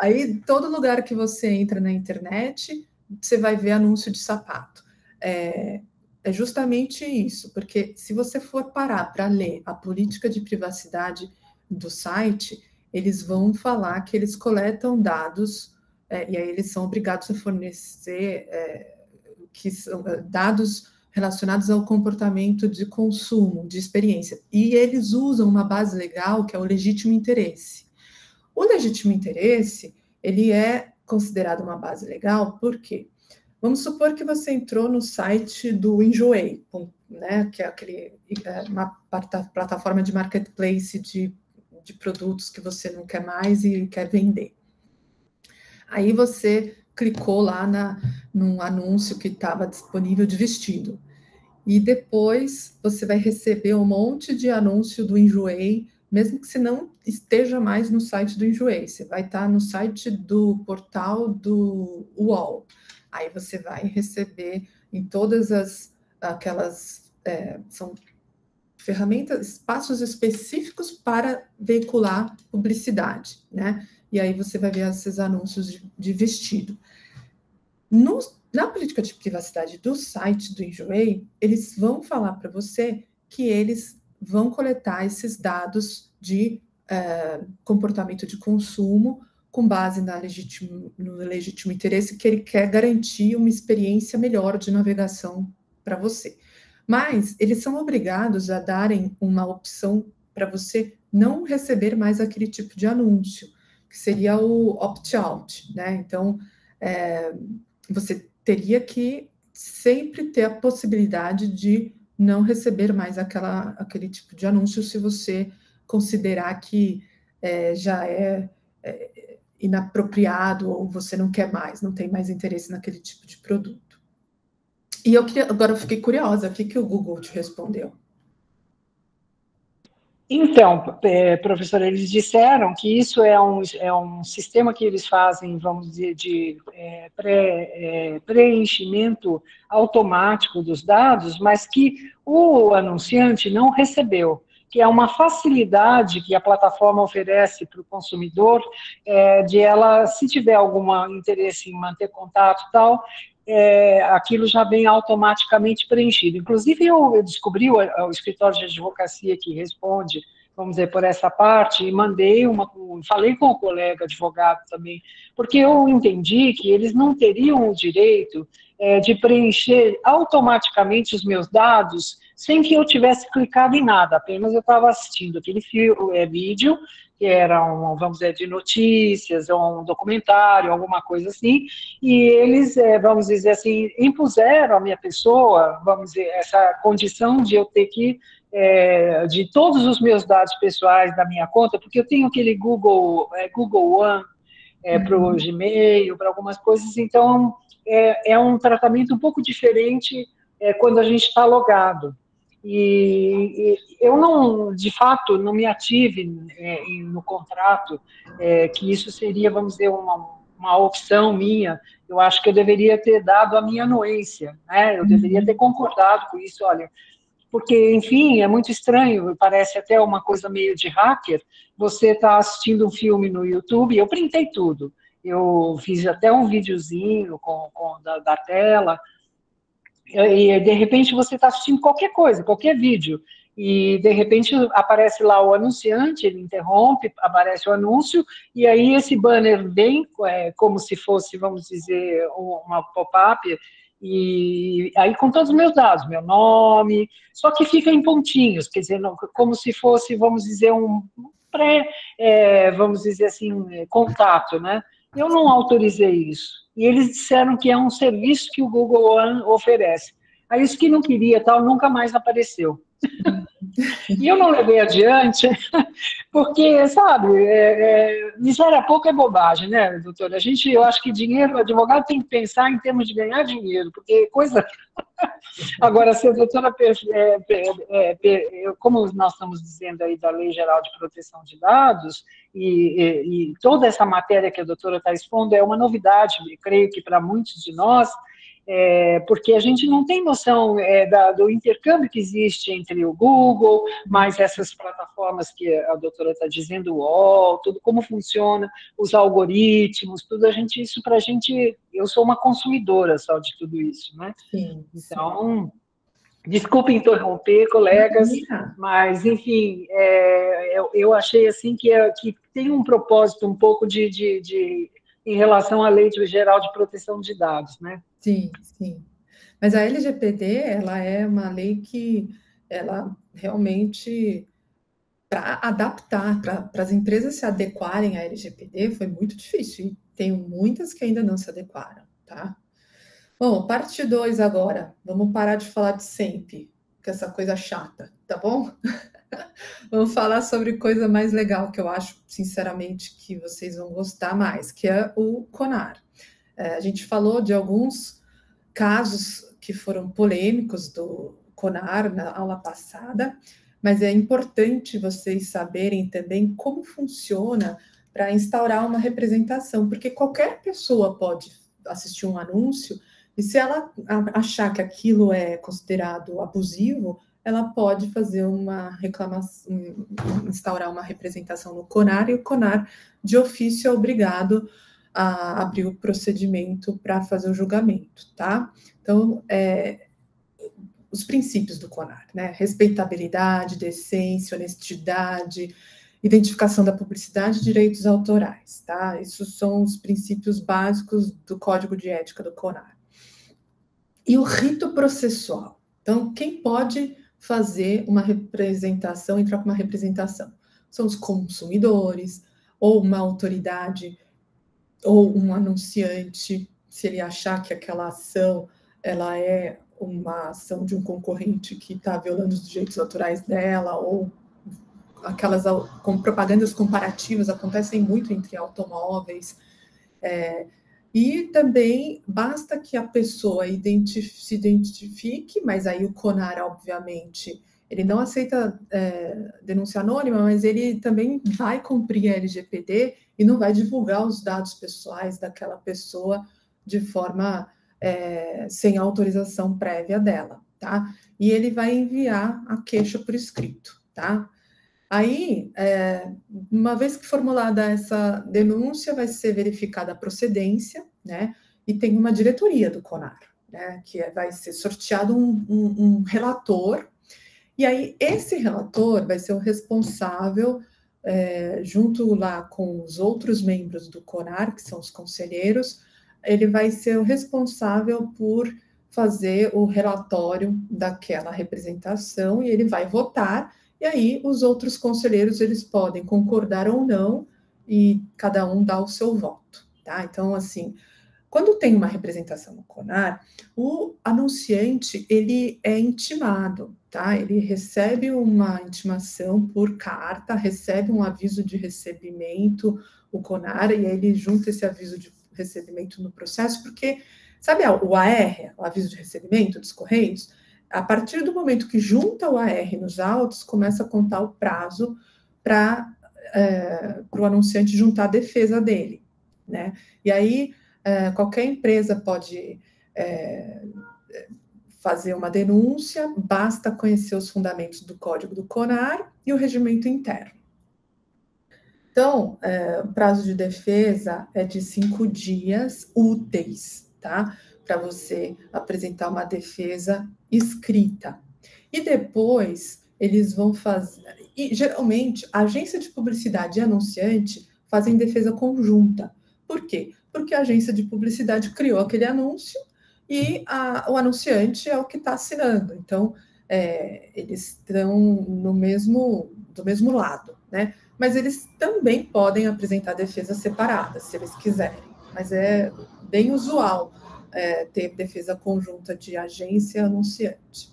aí todo lugar que você entra na internet, você vai ver anúncio de sapato. É justamente isso, porque se você for parar para ler a política de privacidade do site, eles vão falar que eles coletam dados... e aí eles são obrigados a fornecer que são dados relacionados ao comportamento de consumo, de experiência. E eles usam uma base legal, que é o legítimo interesse. O legítimo interesse, ele é considerado uma base legal, por quê? Vamos supor que você entrou no site do Enjoei, né, que é uma plataforma de marketplace de produtos que você não quer mais e quer vender. Aí você clicou lá num anúncio que estava disponível de vestido. E depois você vai receber um monte de anúncio do Enjoei, mesmo que você não esteja mais no site do Enjoei. Você vai estar no site do portal do UOL. Aí você vai receber em todas aquelas... são ferramentas, espaços específicos para veicular publicidade, né? E aí você vai ver esses anúncios de vestido. Na política de privacidade do site do Enjoei, eles vão falar para você que eles vão coletar esses dados de comportamento de consumo com base no legítimo interesse, que ele quer garantir uma experiência melhor de navegação para você. Mas eles são obrigados a darem uma opção para você não receber mais aquele tipo de anúncio, que seria o opt-out, né? Então, você teria que sempre ter a possibilidade de não receber mais aquele tipo de anúncio se você considerar que já é inapropriado ou você não quer mais, não tem mais interesse naquele tipo de produto. E agora eu fiquei curiosa, o que o Google te respondeu? Então, professor, eles disseram que isso é um sistema que eles fazem, vamos dizer, de preenchimento automático dos dados, mas que o anunciante não recebeu, que é uma facilidade que a plataforma oferece para o consumidor, de ela, se tiver algum interesse em manter contato e tal, aquilo já vem automaticamente preenchido. Inclusive, eu descobri o escritório de advocacia que responde, vamos dizer, por essa parte, e mandei falei com o colega advogado também, porque eu entendi que eles não teriam o direito de preencher automaticamente os meus dados sem que eu tivesse clicado em nada, apenas eu estava assistindo aquele vídeo, que era vamos dizer, de notícias, ou um documentário, alguma coisa assim, e eles, vamos dizer assim, impuseram à minha pessoa, vamos dizer, essa condição de eu ter que, de todos os meus dados pessoais da minha conta, porque eu tenho aquele Google One para o Gmail, para algumas coisas, então é um tratamento um pouco diferente quando a gente está logado. E eu não, de fato, não me ative no contrato, que isso seria, vamos dizer, uma opção minha. Eu acho que eu deveria ter dado a minha anuência, né? Eu deveria ter concordado com isso, olha, porque, enfim, é muito estranho, parece até uma coisa meio de hacker, você está assistindo um filme no YouTube, eu printei tudo, eu fiz até um videozinho da tela, e de repente você está assistindo qualquer coisa, qualquer vídeo, e de repente aparece lá o anunciante, ele interrompe, aparece o anúncio, e aí esse banner vem como se fosse, vamos dizer, uma pop-up, e aí com todos os meus dados, meu nome, só que fica em pontinhos, quer dizer, como se fosse, vamos dizer, um vamos dizer assim, contato, né? Eu não autorizei isso. E eles disseram que é um serviço que o Google One oferece. Aí isso que não queria, tal, nunca mais apareceu. E eu não levei adiante, porque, sabe, miséria pouca é bobagem, né, doutora? Eu acho que dinheiro, o advogado tem que pensar em termos de ganhar dinheiro, porque coisa... Agora, se a doutora, como nós estamos dizendo aí da Lei Geral de Proteção de Dados, e toda essa matéria que a doutora está expondo é uma novidade, eu creio que para muitos de nós, porque a gente não tem noção do intercâmbio que existe entre o Google, mais essas plataformas que a doutora está dizendo, o UOL, tudo como funciona, os algoritmos, tudo isso para a gente, eu sou uma consumidora só de tudo isso, né? Sim. Então, desculpa interromper, colegas, mas, enfim, eu achei assim que tem um propósito um pouco de em relação à Lei Geral de Proteção de Dados, né? Sim, sim. Mas a LGPD, ela é uma lei que ela realmente, para adaptar, para as empresas se adequarem à LGPD, foi muito difícil. E tem muitas que ainda não se adequaram, tá? Bom, parte 2 agora. Vamos parar de falar de SEMP, que é essa coisa chata, tá bom? Vamos falar sobre coisa mais legal, que eu acho, sinceramente, que vocês vão gostar mais, que é o CONAR. A gente falou de alguns casos que foram polêmicos do CONAR na aula passada, mas é importante vocês saberem também como funciona para instaurar uma representação, porque qualquer pessoa pode assistir um anúncio e se ela achar que aquilo é considerado abusivo, ela pode fazer uma reclamação, instaurar uma representação no CONAR, e o CONAR, de ofício, é obrigado a abrir o procedimento para fazer o julgamento, tá? Então, os princípios do CONAR, né? Respeitabilidade, decência, honestidade, identificação da publicidade e direitos autorais, tá? Esses são os princípios básicos do Código de Ética do CONAR. E o rito processual. Então, quem pode fazer uma representação, entrar com uma representação. São os consumidores, ou uma autoridade, ou um anunciante, se ele achar que aquela ação ela é uma ação de um concorrente que está violando os direitos autorais dela, ou aquelas com propagandas comparativas acontecem muito entre automóveis. E também basta que a pessoa se identifique, mas aí o CONAR, obviamente, ele não aceita denúncia anônima, mas ele também vai cumprir a LGPD e não vai divulgar os dados pessoais daquela pessoa de forma sem autorização prévia dela, tá? E ele vai enviar a queixa por escrito, tá? Aí, uma vez que formulada essa denúncia, vai ser verificada a procedência, né? E tem uma diretoria do CONAR, né? Que vai ser sorteado um relator, e aí esse relator vai ser o responsável, junto lá com os outros membros do CONAR, que são os conselheiros, ele vai ser o responsável por fazer o relatório daquela representação e ele vai votar. E aí, os outros conselheiros, eles podem concordar ou não, e cada um dá o seu voto, tá? Então, assim, quando tem uma representação no CONAR, o anunciante, ele é intimado, tá? Ele recebe uma intimação por carta, recebe um aviso de recebimento, o CONAR, e aí ele junta esse aviso de recebimento no processo, porque, sabe o AR, o aviso de recebimento dos Correios? A partir do momento que junta o AR nos autos, começa a contar o prazo para o anunciante juntar a defesa dele, né? E aí, qualquer empresa pode fazer uma denúncia, basta conhecer os fundamentos do Código do CONAR e o regimento interno. Então, o prazo de defesa é de 5 dias úteis, tá? Para você apresentar uma defesa escrita. E depois eles vão fazer... E geralmente, a agência de publicidade e anunciante fazem defesa conjunta. Por quê? Porque a agência de publicidade criou aquele anúncio e o anunciante é o que está assinando. Então, eles estão do mesmo lado, né? Mas eles também podem apresentar defesa separada, se eles quiserem. Mas é bem usual ter defesa conjunta de agência e anunciante.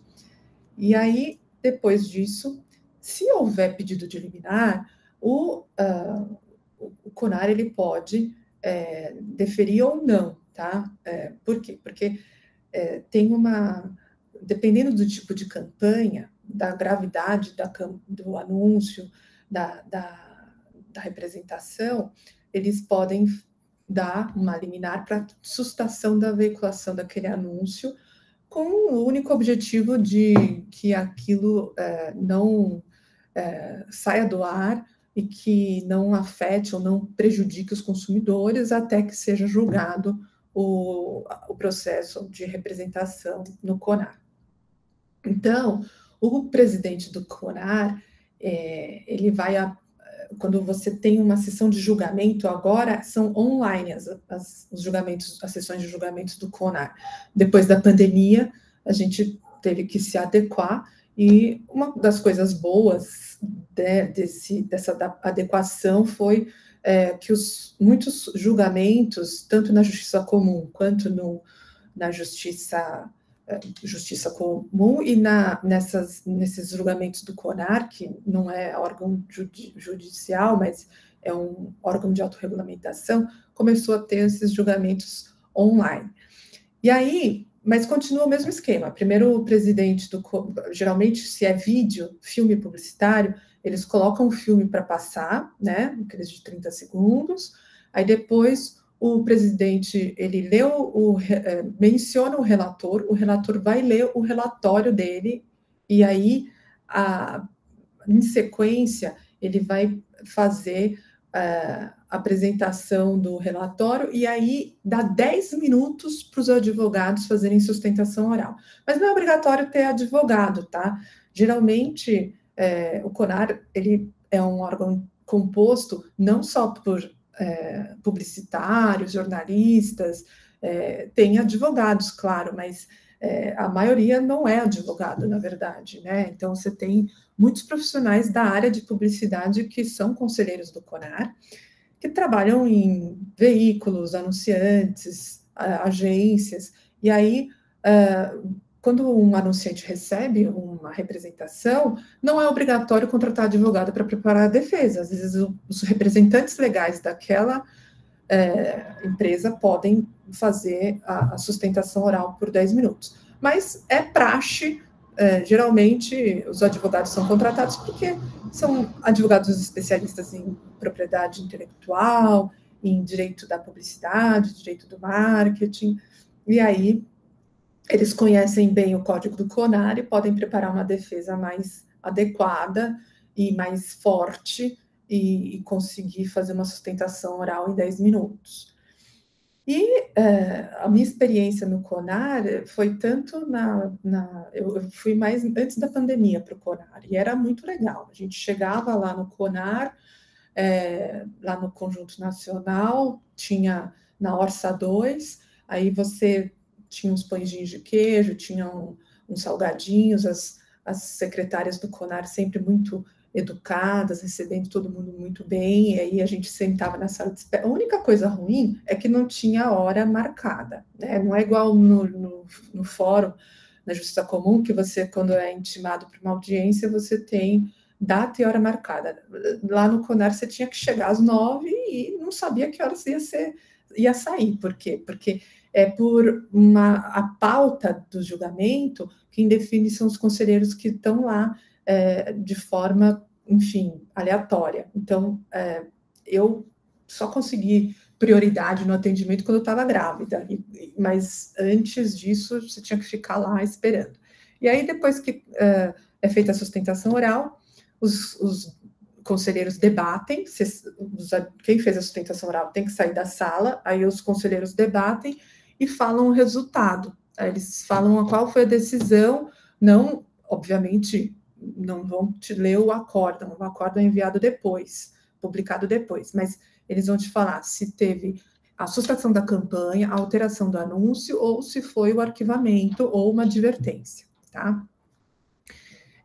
E aí, depois disso, se houver pedido de liminar, o CONAR ele pode deferir ou não, tá? Por quê? Porque tem uma... Dependendo do tipo de campanha, da gravidade do anúncio, da representação, eles podem dar uma liminar para sustação da veiculação daquele anúncio com o único objetivo de que aquilo não saia do ar e que não afete ou não prejudique os consumidores até que seja julgado o processo de representação no CONAR. Então, o presidente do CONAR, ele vai... Quando você tem uma sessão de julgamento, agora são online os julgamentos, as sessões de julgamentos do CONAR. Depois da pandemia, a gente teve que se adequar, e uma das coisas boas dessa adequação foi que muitos julgamentos, tanto na justiça comum quanto na justiça comum e nesses julgamentos do CONAR, que não é órgão judicial, mas é um órgão de autorregulamentação, começou a ter esses julgamentos online. E aí, mas continua o mesmo esquema. Primeiro o presidente do CONAR, geralmente se é vídeo, filme publicitário, eles colocam um filme para passar, né, aqueles de 30 segundos, aí depois... O presidente, ele menciona o relator vai ler o relatório dele, e aí, em sequência, ele vai fazer a apresentação do relatório, e aí dá 10 minutos para os advogados fazerem sustentação oral. Mas não é obrigatório ter advogado, tá? Geralmente, o CONAR, ele é um órgão composto não só por... publicitários, jornalistas, tem advogados, claro, mas a maioria não é advogado, na verdade, né? Então, você tem muitos profissionais da área de publicidade que são conselheiros do CONAR, que trabalham em veículos, anunciantes, agências, e aí, quando um anunciante recebe uma representação, não é obrigatório contratar advogado para preparar a defesa. Às vezes, os representantes legais daquela empresa podem fazer a sustentação oral por 10 minutos. Mas é praxe, geralmente, os advogados são contratados porque são advogados especialistas em propriedade intelectual, em direito da publicidade, direito do marketing, e aí eles conhecem bem o código do CONAR e podem preparar uma defesa mais adequada e mais forte e conseguir fazer uma sustentação oral em 10 minutos. E a minha experiência no CONAR foi tanto eu fui mais antes da pandemia para o CONAR, e era muito legal. A gente chegava lá no CONAR, lá no Conjunto Nacional, tinha na Orça 2, aí você tinha uns pãezinhos de queijo, tinha uns salgadinhos, as secretárias do CONAR sempre muito educadas, recebendo todo mundo muito bem, e aí a gente sentava na sala de espera. A única coisa ruim é que não tinha hora marcada, né? Não é igual no fórum, na Justiça Comum, que você, quando é intimado para uma audiência, você tem data e hora marcada. Lá no CONAR você tinha que chegar às 9 e não sabia que horas ia sair. Por quê? Porque é por a pauta do julgamento quem define são os conselheiros que estão lá de forma, enfim, aleatória. Então, eu só consegui prioridade no atendimento quando eu estava grávida, mas antes disso você tinha que ficar lá esperando. E aí, depois que é feita a sustentação oral, os conselheiros debatem, quem fez a sustentação oral tem que sair da sala, aí os conselheiros debatem e falam o resultado. Aí eles falam qual foi a decisão, não, obviamente, não vão te ler o acórdão é enviado depois, publicado depois, mas eles vão te falar se teve a suspensão da campanha, a alteração do anúncio, ou se foi o arquivamento ou uma advertência, tá?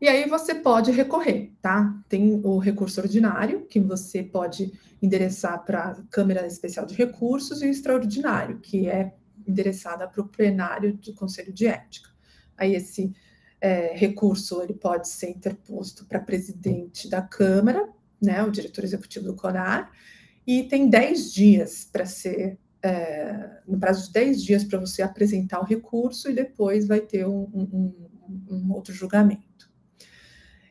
E aí você pode recorrer, tá? Tem o recurso ordinário, que você pode endereçar para a Câmara Especial de Recursos, e o extraordinário, que é endereçada para o plenário do Conselho de Ética. Aí esse recurso, ele pode ser interposto para presidente da Câmara, né, o diretor executivo do CONAR, e tem 10 dias para ser, no prazo de 10 dias para você apresentar o recurso, e depois vai ter um outro julgamento.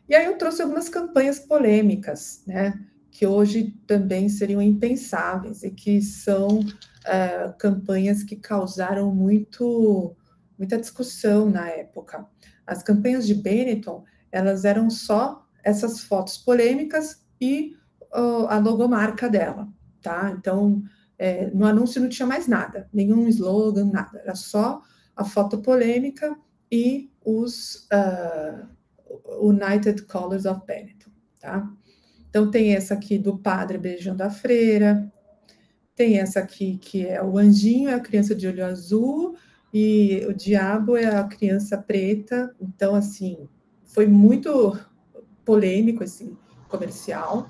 E aí eu trouxe algumas campanhas polêmicas, né, que hoje também seriam impensáveis, e que são campanhas que causaram muita discussão na época. As campanhas de Benetton, elas eram só essas fotos polêmicas e a logomarca dela, tá? Então, no anúncio não tinha mais nada, nenhum slogan, nada. Era só a foto polêmica e os United Colors of Benetton, tá? Então, tem essa aqui do padre beijando a freira, tem essa aqui que é o anjinho, é a criança de olho azul, e o diabo é a criança preta. Então, assim, foi muito polêmico esse comercial.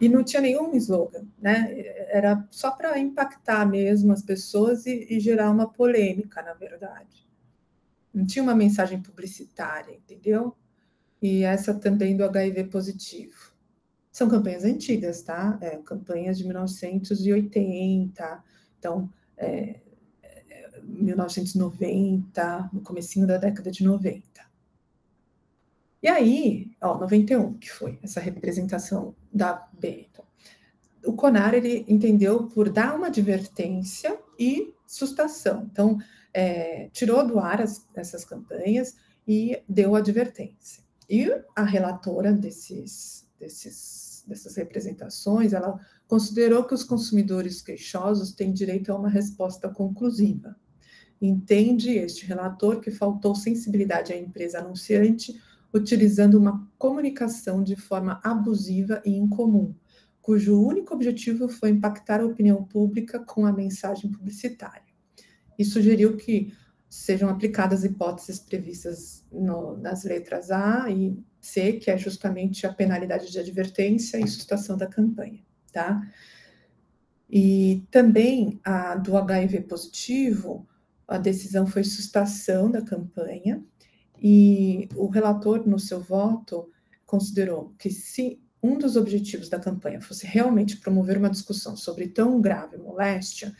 E não tinha nenhum slogan, né? Era só para impactar mesmo as pessoas e gerar uma polêmica, na verdade. Não tinha uma mensagem publicitária, entendeu? E essa também do HIV positivo. São campanhas antigas, tá? Campanhas de 1980, então... 1990, no comecinho da década de 90. E aí, 91, que foi essa representação da Benetton. O CONAR, ele entendeu por dar uma advertência e sustação. Então, tirou do ar essas campanhas e deu advertência. E a relatora dessas representações, ela considerou que os consumidores queixosos têm direito a uma resposta conclusiva. Entende este relator que faltou sensibilidade à empresa anunciante, utilizando uma comunicação de forma abusiva e incomum, cujo único objetivo foi impactar a opinião pública com a mensagem publicitária. e sugeriu que sejam aplicadas hipóteses previstas nas letras A e C, que é justamente a penalidade de advertência e sustação da campanha, tá? E também a do HIV positivo, a decisão foi sustação da campanha, e o relator, no seu voto, considerou que se um dos objetivos da campanha fosse realmente promover uma discussão sobre tão grave moléstia,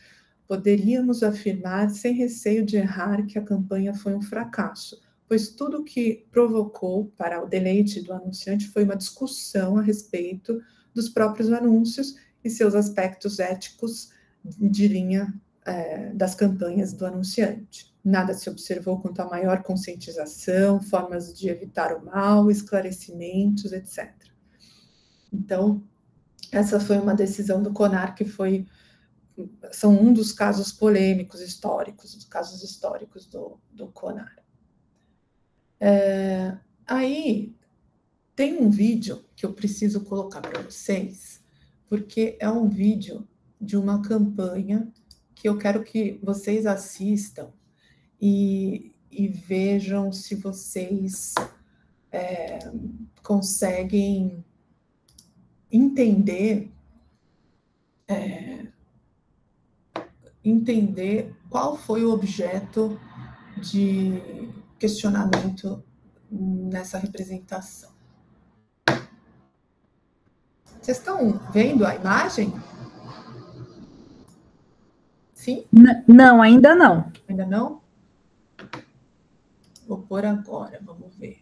poderíamos afirmar sem receio de errar que a campanha foi um fracasso, pois tudo o que provocou para o deleite do anunciante foi uma discussão a respeito dos próprios anúncios e seus aspectos éticos de linha das campanhas do anunciante. Nada se observou quanto à maior conscientização, formas de evitar o mal, esclarecimentos, etc. Então, essa foi uma decisão do CONAR que foi... são um dos casos polêmicos históricos, dos casos históricos do CONAR. Aí, tem um vídeo que eu preciso colocar para vocês, porque é um vídeo de uma campanha que eu quero que vocês assistam e vejam se vocês conseguem entender qual foi o objeto de questionamento nessa representação. Vocês estão vendo a imagem? Sim? Não, ainda não. Ainda não? Vou pôr agora, vamos ver.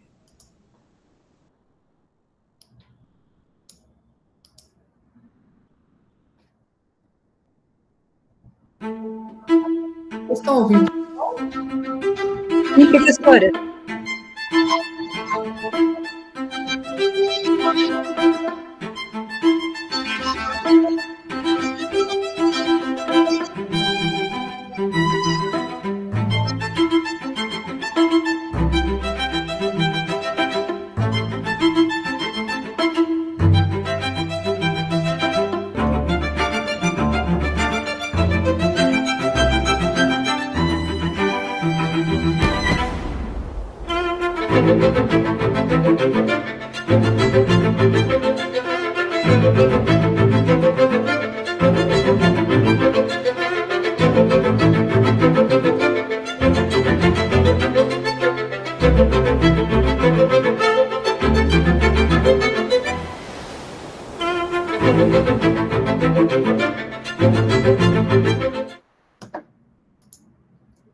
Vocês estão ouvindo? Sim, professora.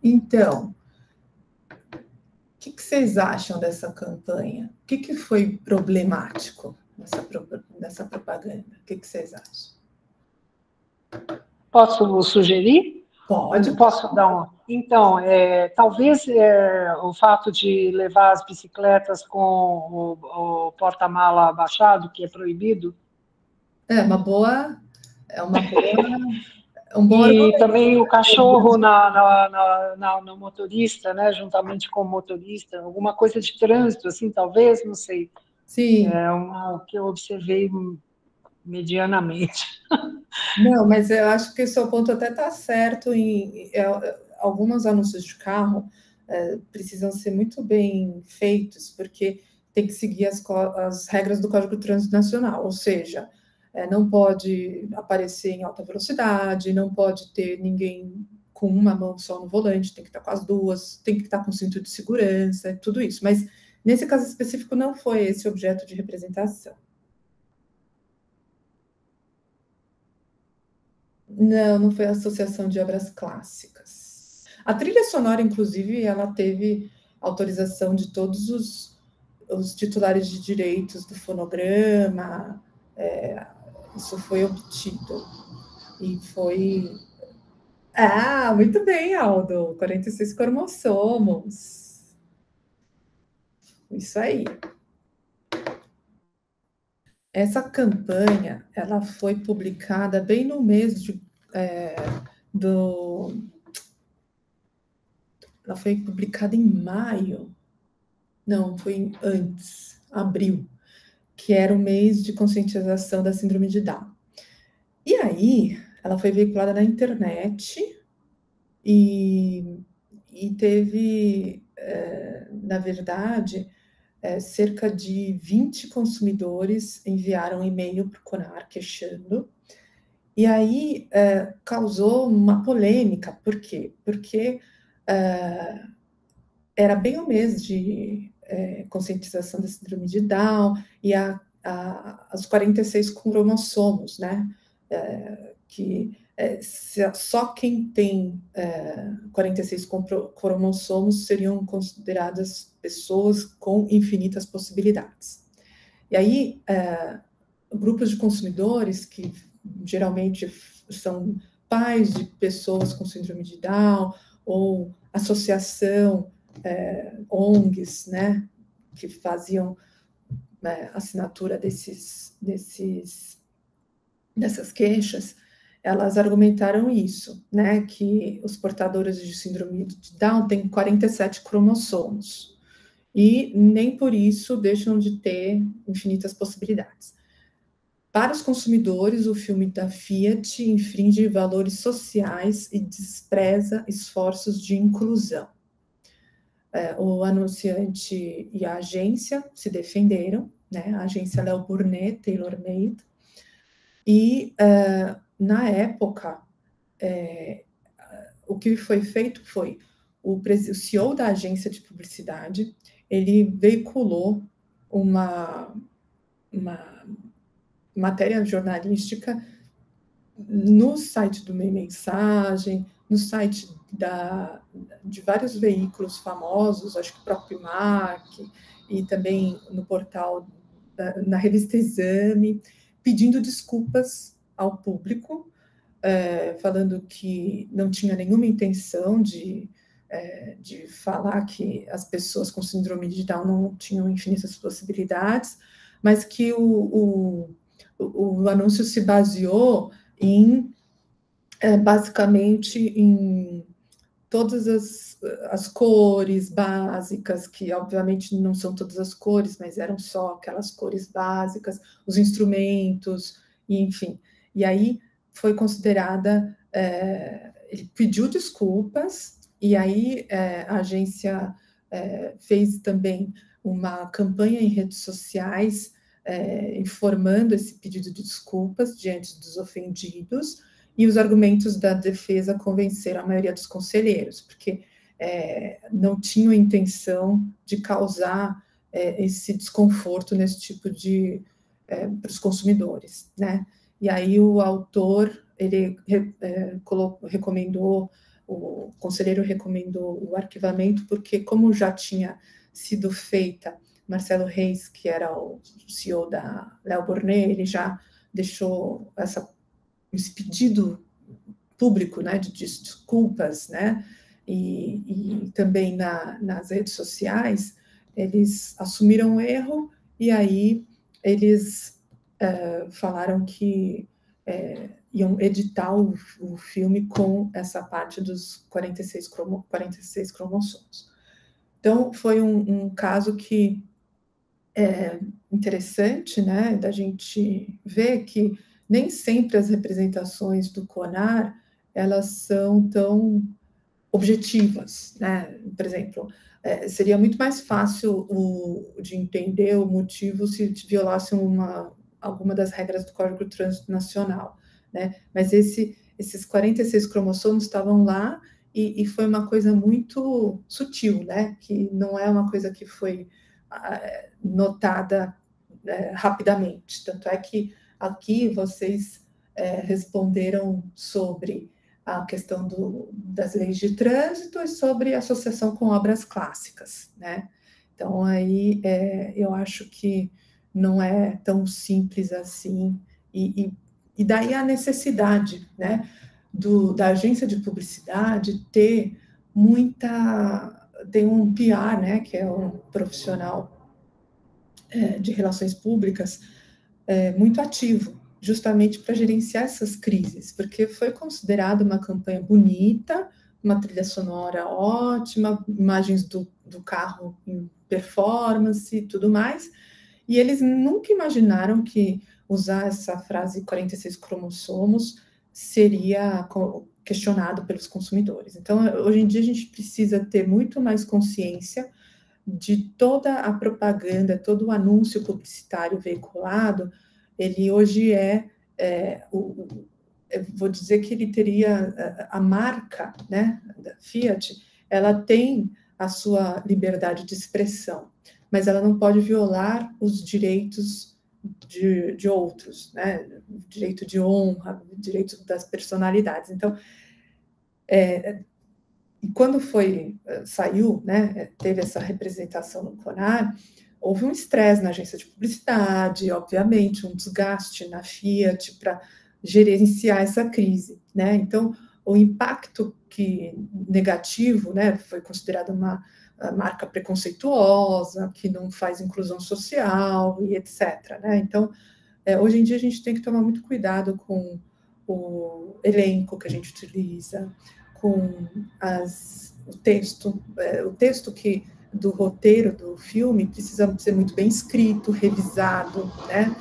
Então, o que vocês acham dessa campanha? O que foi problemático nessa propaganda? O que vocês acham? Posso sugerir? Pode. Posso dar um... Então, talvez o fato de levar as bicicletas com o porta-mala abaixado, que é proibido... É uma boa e também o cachorro no motorista, né, juntamente com o motorista, alguma coisa de trânsito, assim, talvez, não sei. Sim. É uma que eu observei medianamente. Não, mas eu acho que o seu ponto até está certo. Alguns anúncios de carro precisam ser muito bem feitos, porque tem que seguir as regras do Código de Trânsito Nacional, ou seja... não pode aparecer em alta velocidade, não pode ter ninguém com uma mão só no volante, tem que estar com as duas, tem que estar com cinto de segurança, tudo isso. Mas, nesse caso específico, não foi esse objeto de representação. Não, não foi a Associação de Obras Clássicas. A trilha sonora, inclusive, ela teve autorização de todos os titulares de direitos do fonograma, isso foi obtido e foi... Ah, muito bem, Aldo, 46 cromossomos. Isso aí. Essa campanha, ela foi publicada bem no mês Ela foi publicada em maio. Não, foi antes, abril, que era o mês de conscientização da síndrome de Down. E aí, ela foi veiculada na internet e teve, na verdade, cerca de 20 consumidores enviaram e-mail para o CONAR queixando, e aí causou uma polêmica. Por quê? Porque era bem o mês de conscientização da síndrome de Down e os 46 cromossomos, né? Só quem tem 46 cromossomos seriam consideradas pessoas com infinitas possibilidades. E aí, grupos de consumidores, que geralmente são pais de pessoas com síndrome de Down, ou associação, ONGs, né, que faziam assinatura dessas queixas, elas argumentaram isso, né, que os portadores de síndrome de Down têm 47 cromossomos e nem por isso deixam de ter infinitas possibilidades. Para os consumidores, o filme da Fiat infringe valores sociais e despreza esforços de inclusão. O anunciante e a agência se defenderam, né, a agência Léo Burnet, Taylor-Made, e na época, o que foi feito foi, o CEO da agência de publicidade, ele veiculou uma matéria jornalística no site do Meio Mensagem, no site de vários veículos famosos, acho que o próprio IMAC, e também no portal, na revista Exame, pedindo desculpas ao público, falando que não tinha nenhuma intenção de falar que as pessoas com síndrome de Down não tinham infinitas possibilidades, mas que o anúncio se baseou em, basicamente, em todas as cores básicas, que obviamente não são todas as cores, mas eram só aquelas cores básicas, os instrumentos, enfim. E aí foi considerada, ele pediu desculpas, e aí a agência fez também uma campanha em redes sociais informando esse pedido de desculpas diante dos ofendidos, e os argumentos da defesa convenceram a maioria dos conselheiros, porque não tinham intenção de causar esse desconforto nesse tipo de... para os consumidores, né? E aí o autor, ele o conselheiro recomendou o arquivamento, porque como já tinha sido feita, Marcelo Reis, que era o CEO da Léo Burnet, ele já deixou esse pedido público, né, de desculpas, né, e também nas redes sociais, eles assumiram o erro, e aí eles... falaram que iam editar o filme com essa parte dos 46 cromossomos. Então, foi um caso que é interessante, né, da gente ver que nem sempre as representações do CONAR, elas são tão objetivas, né? Por exemplo, seria muito mais fácil de entender o motivo se violasse alguma das regras do Código de Trânsito Nacional, né? Mas esses 46 cromossomos estavam lá, e foi uma coisa muito sutil, né? Que não é uma coisa que foi notada rapidamente. Tanto é que aqui vocês responderam sobre a questão das leis de trânsito e sobre associação com obras clássicas, né? Então, aí eu acho que não é tão simples assim, e daí a necessidade, né, da agência de publicidade ter tem um PR, né, que é um profissional de relações públicas muito ativo, justamente para gerenciar essas crises, porque foi considerada uma campanha bonita, uma trilha sonora ótima, imagens do carro em performance e tudo mais. E eles nunca imaginaram que usar essa frase 46 cromossomos seria questionado pelos consumidores. Então, hoje em dia, a gente precisa ter muito mais consciência de toda a propaganda, todo o anúncio publicitário veiculado. Ele hoje eu vou dizer que ele teria a marca, né, da Fiat, ela tem a sua liberdade de expressão, mas ela não pode violar os direitos de outros, né, direito de honra, direito das personalidades. Então, e quando saiu, né, teve essa representação no CONAR, houve um estresse na agência de publicidade, obviamente, um desgaste na Fiat para gerenciar essa crise, né? Então, o impacto negativo, né, foi considerado uma marca preconceituosa, que não faz inclusão social e etc., né? Então, hoje em dia a gente tem que tomar muito cuidado com o elenco que a gente utiliza, com o texto do roteiro do filme precisa ser muito bem escrito, revisado, né?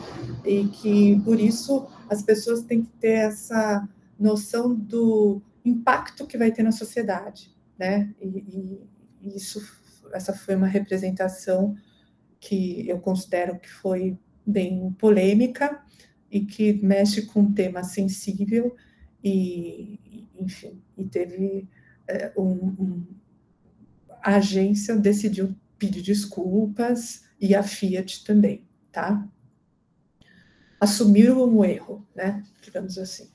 E que, por isso, as pessoas têm que ter essa noção do impacto que vai ter na sociedade, né? E essa foi uma representação que eu considero que foi bem polêmica e que mexe com um tema sensível e, enfim, e teve a agência decidiu pedir desculpas e a Fiat também, tá? Assumiram um erro, né? Digamos assim.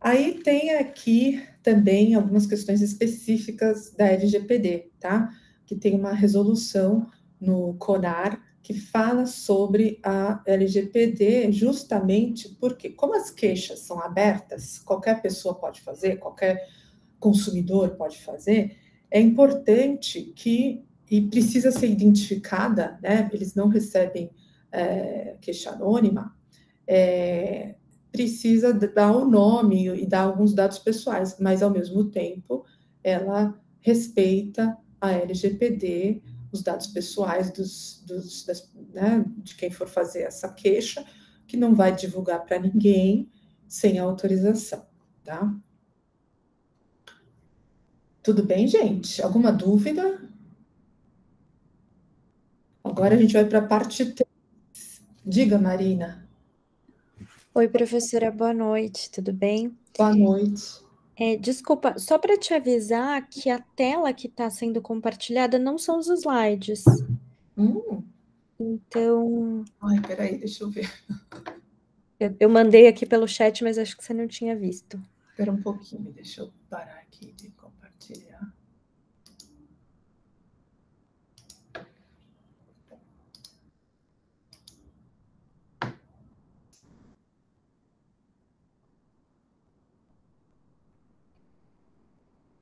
Aí tem aqui também algumas questões específicas da LGPD, tá? Que tem uma resolução no CONAR que fala sobre a LGPD justamente porque, como as queixas são abertas, qualquer pessoa pode fazer, qualquer consumidor pode fazer, é importante e precisa ser identificada, né? Eles não recebem queixa anônima, precisa dar o nome e dar alguns dados pessoais, mas, ao mesmo tempo, ela respeita a LGPD, os dados pessoais né, de quem for fazer essa queixa, que não vai divulgar para ninguém sem autorização, tá? Tudo bem, gente? Alguma dúvida? Agora a gente vai para a parte 3. Diga, Marina. Oi, professora, boa noite, tudo bem? Boa noite. Desculpa, só para te avisar que a tela que está sendo compartilhada não são os slides. Então... Ai, peraí, deixa eu ver. Eu mandei aqui pelo chat, mas acho que você não tinha visto. Espera um pouquinho, deixa eu parar aqui e compartilhar.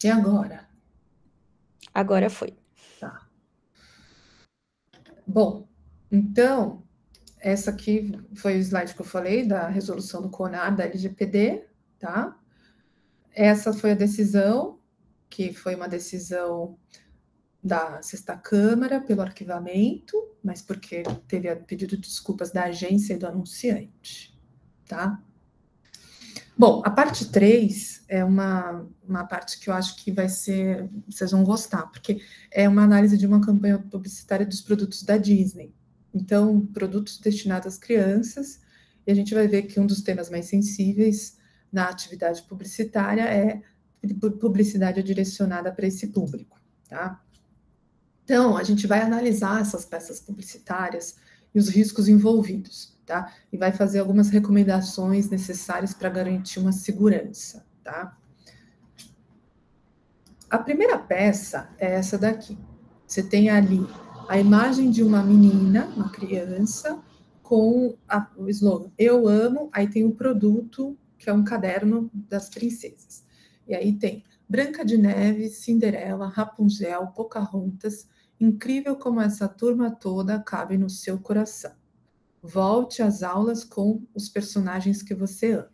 E agora? Agora foi. Tá. Bom, então, essa aqui foi o slide que eu falei, da resolução do CONAR, da LGPD, tá? Essa foi a decisão, que foi uma decisão da Sexta Câmara, pelo arquivamento, mas porque teve pedido de desculpas da agência e do anunciante, tá? Bom, a parte 3 é uma parte que eu acho que vocês vão gostar, porque é uma análise de uma campanha publicitária dos produtos da Disney. Então, produtos destinados às crianças, e a gente vai ver que um dos temas mais sensíveis na atividade publicitária é publicidade direcionada para esse público, tá? Então, a gente vai analisar essas peças publicitárias e os riscos envolvidos, tá? E vai fazer algumas recomendações necessárias para garantir uma segurança, tá? A primeira peça é essa daqui. Você tem ali a imagem de uma menina, uma criança, com o slogan "Eu amo", aí tem um produto que é um caderno das princesas. E aí tem Branca de Neve, Cinderela, Rapunzel, Pocahontas, incrível como essa turma toda cabe no seu coração. Volte às aulas com os personagens que você ama.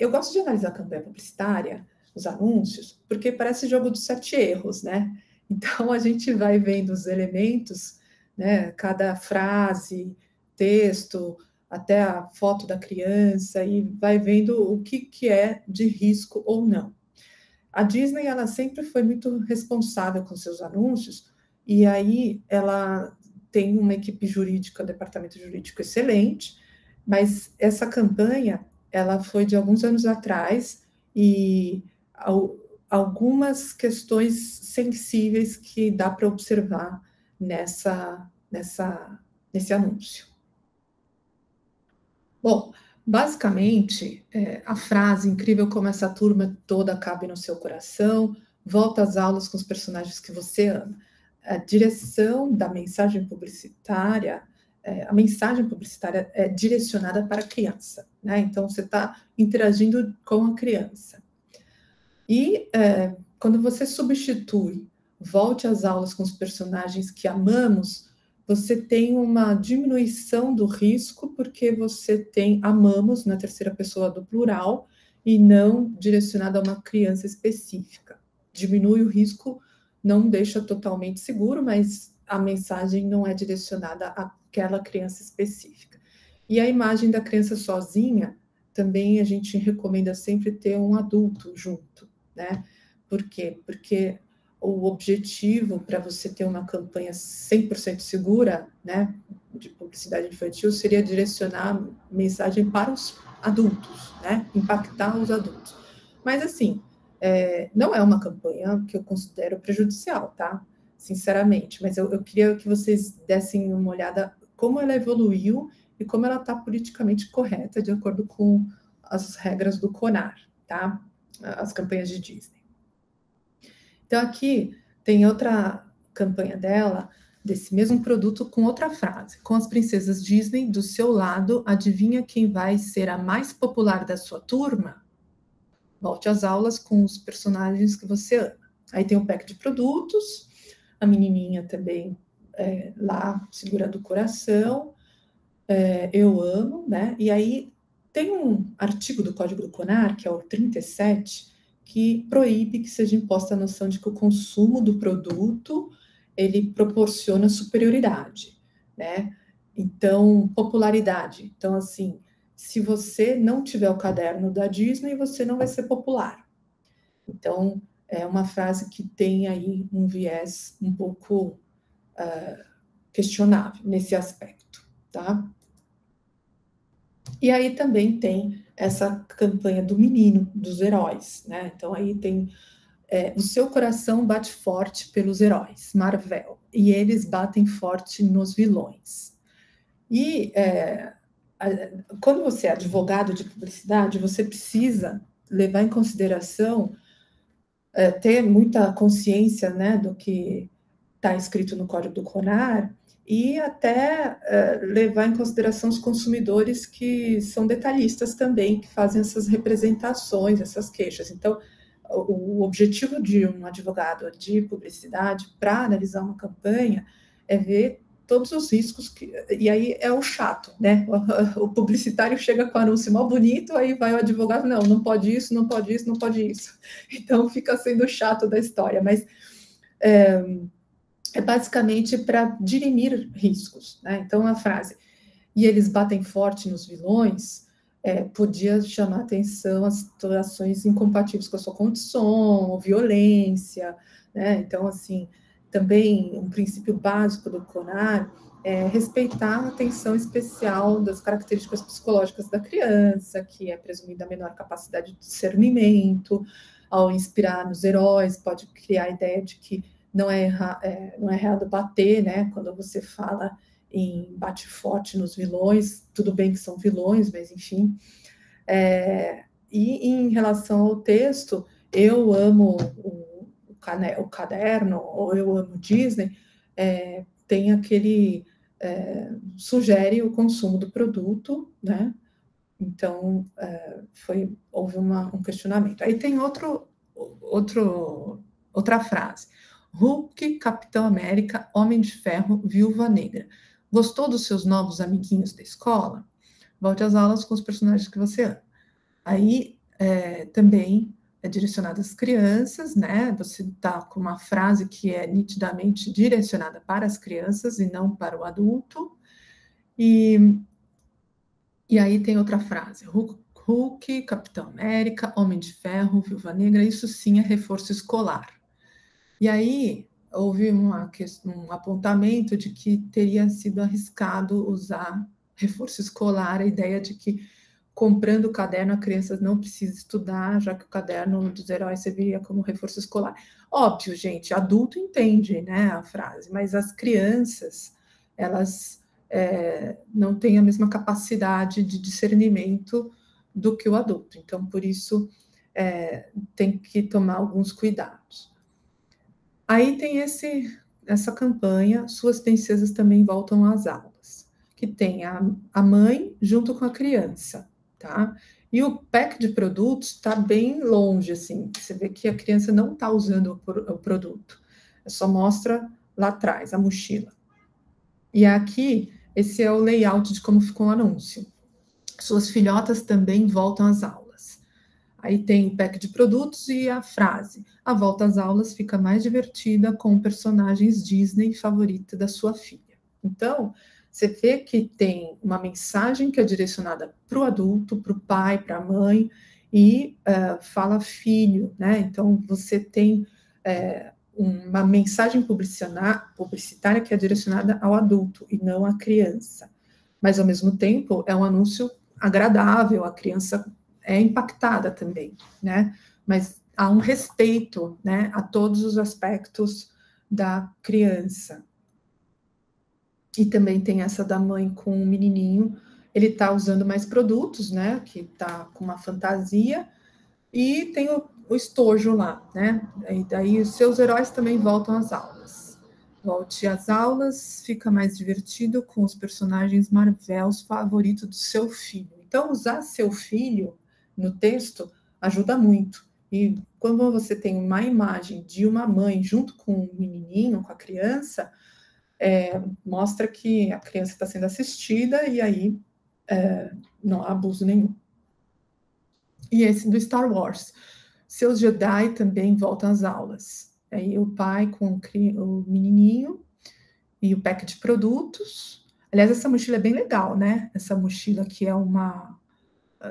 Eu gosto de analisar a campanha publicitária, os anúncios, porque parece jogo dos 7 erros, né? Então, a gente vai vendo os elementos, né? Cada frase, texto, até a foto da criança e vai vendo o que é de risco ou não. A Disney, ela sempre foi muito responsável com seus anúncios, e aí ela tem uma equipe jurídica, um departamento jurídico excelente, mas essa campanha, ela foi de alguns anos atrás, e algumas questões sensíveis que dá para observar nesse anúncio. Bom, basicamente, a frase incrível como essa turma toda cabe no seu coração, volta às aulas com os personagens que você ama. A direção da mensagem publicitária, a mensagem publicitária é direcionada para a criança, né? Então, você está interagindo com a criança. E quando você substitui, volte às aulas com os personagens que amamos, você tem uma diminuição do risco, porque você tem amamos na terceira pessoa do plural e não direcionado a uma criança específica. Diminui o risco, não deixa totalmente seguro, mas a mensagem não é direcionada àquela criança específica. E a imagem da criança sozinha, também a gente recomenda sempre ter um adulto junto, né? Por quê? Porque o objetivo para você ter uma campanha 100% segura, né, de publicidade infantil, seria direcionar a mensagem para os adultos, né, impactar os adultos. Mas, assim, não é uma campanha que eu considero prejudicial, tá? Sinceramente, mas eu queria que vocês dessem uma olhada como ela evoluiu e como ela está politicamente correta, de acordo com as regras do CONAR, tá? As campanhas de Disney. Então, aqui tem outra campanha dela, desse mesmo produto, com outra frase. Com as princesas Disney do seu lado, adivinha quem vai ser a mais popular da sua turma? Volte às aulas com os personagens que você ama. Aí tem um pack de produtos, a menininha também lá, segurando o coração, eu amo, né? E aí tem um artigo do Código do CONAR, que é o 37, que proíbe que seja imposta a noção de que o consumo do produto, ele proporciona superioridade, né? Então, popularidade. Então, assim, se você não tiver o caderno da Disney, você não vai ser popular. Então, é uma frase que tem aí um viés um pouco questionável nesse aspecto, tá? E aí também tem essa campanha do menino, dos heróis, né? Então aí tem o seu coração bate forte pelos heróis, Marvel, e eles batem forte nos vilões. E quando você é advogado de publicidade, você precisa levar em consideração, ter muita consciência, né, do que está escrito no Código do CONAR, e até levar em consideração os consumidores que são detalhistas também, que fazem essas representações, essas queixas. Então, o objetivo de um advogado de publicidade para analisar uma campanha é ver todos os riscos, e aí é o chato, né? O publicitário chega com o anúncio mal bonito, aí vai o advogado, não, não pode isso, não pode isso, não pode isso. Então, fica sendo chato da história, mas... É basicamente para dirimir riscos, né? Então, a frase, e eles batem forte nos vilões, podia chamar atenção às situações incompatíveis com a sua condição, violência, né? Então, assim, também um princípio básico do CONAR é respeitar a atenção especial das características psicológicas da criança, que é presumida a menor capacidade de discernimento, ao inspirar nos heróis, pode criar a ideia de que não é errado bater, né? Quando você fala em bate forte nos vilões, tudo bem que são vilões, mas enfim. E em relação ao texto, eu amo o caderno, ou eu amo Disney, tem aquele... sugere o consumo do produto, né? Então, houve um questionamento. Aí tem outra frase. Hulk, Capitão América, Homem de Ferro, Viúva Negra. Gostou dos seus novos amiguinhos da escola? Volte às aulas com os personagens que você ama. Aí também é direcionado às crianças, né? Você está com uma frase que é nitidamente direcionada para as crianças e não para o adulto. E E aí tem outra frase, Hulk, Capitão América, Homem de Ferro, Viúva Negra, isso sim é reforço escolar. E aí houve um apontamento de que teria sido arriscado usar reforço escolar, a ideia de que comprando o caderno a criança não precisa estudar, já que o caderno dos heróis serviria como reforço escolar. Óbvio, gente, adulto entende, né, a frase, mas as crianças, elas não têm a mesma capacidade de discernimento do que o adulto, então por isso tem que tomar alguns cuidados. Aí tem essa campanha, Suas Princesas Também Voltam às Aulas, que tem a mãe junto com a criança, tá? E o pack de produtos está bem longe, assim, você vê que a criança não está usando o produto, só mostra lá atrás, a mochila. E aqui, esse é o layout de como ficou o anúncio. Suas filhotas também voltam às aulas. Aí tem o pack de produtos e a frase. A volta às aulas fica mais divertida com personagens Disney favorita da sua filha. Então, você vê que tem uma mensagem que é direcionada para o adulto, para o pai, para a mãe, e fala filho, né? Então, você tem uma mensagem publicitária que é direcionada ao adulto e não à criança. Mas, ao mesmo tempo, é um anúncio agradável, a criança é impactada também, né? Mas há um respeito, né, a todos os aspectos da criança. E também tem essa da mãe com o menininho, ele está usando mais produtos, né, que está com uma fantasia, e tem o estojo lá, né? E daí os seus heróis também voltam às aulas. Volte às aulas, fica mais divertido com os personagens Marvel favoritos do seu filho. Então, usar seu filho no texto ajuda muito. E quando você tem uma imagem de uma mãe junto com o menininho, com a criança, mostra que a criança está sendo assistida e aí não há abuso nenhum. E esse do Star Wars. Seus Jedi também voltam às aulas. Aí o pai com o menininho e o pack de produtos. Aliás, essa mochila é bem legal, né? Essa mochila que é uma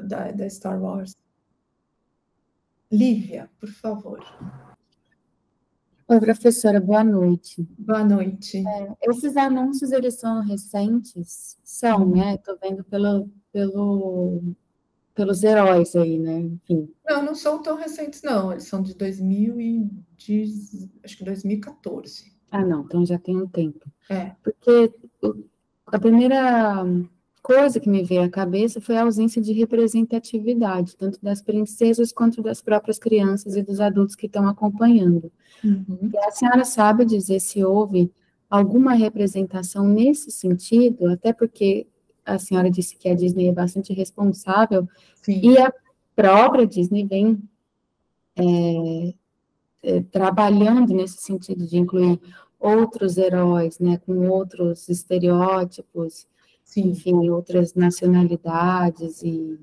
da Star Wars. Lívia, por favor. Oi, professora, boa noite. Boa noite. Esses anúncios, eles são recentes? São, né? Estou vendo pelos heróis aí, né? Enfim. Não, não são tão recentes, não. Eles são de 2014. Ah, não, então já tem um tempo. Porque a primeira coisa que me veio à cabeça foi a ausência de representatividade, tanto das princesas quanto das próprias crianças e dos adultos que estão acompanhando. Uhum. E a senhora sabe dizer se houve alguma representação nesse sentido, até porque a senhora disse que a Disney é bastante responsável. Sim. E a própria Disney vem trabalhando nesse sentido de incluir outros heróis, né, com outros estereótipos. Sim. Enfim, outras nacionalidades e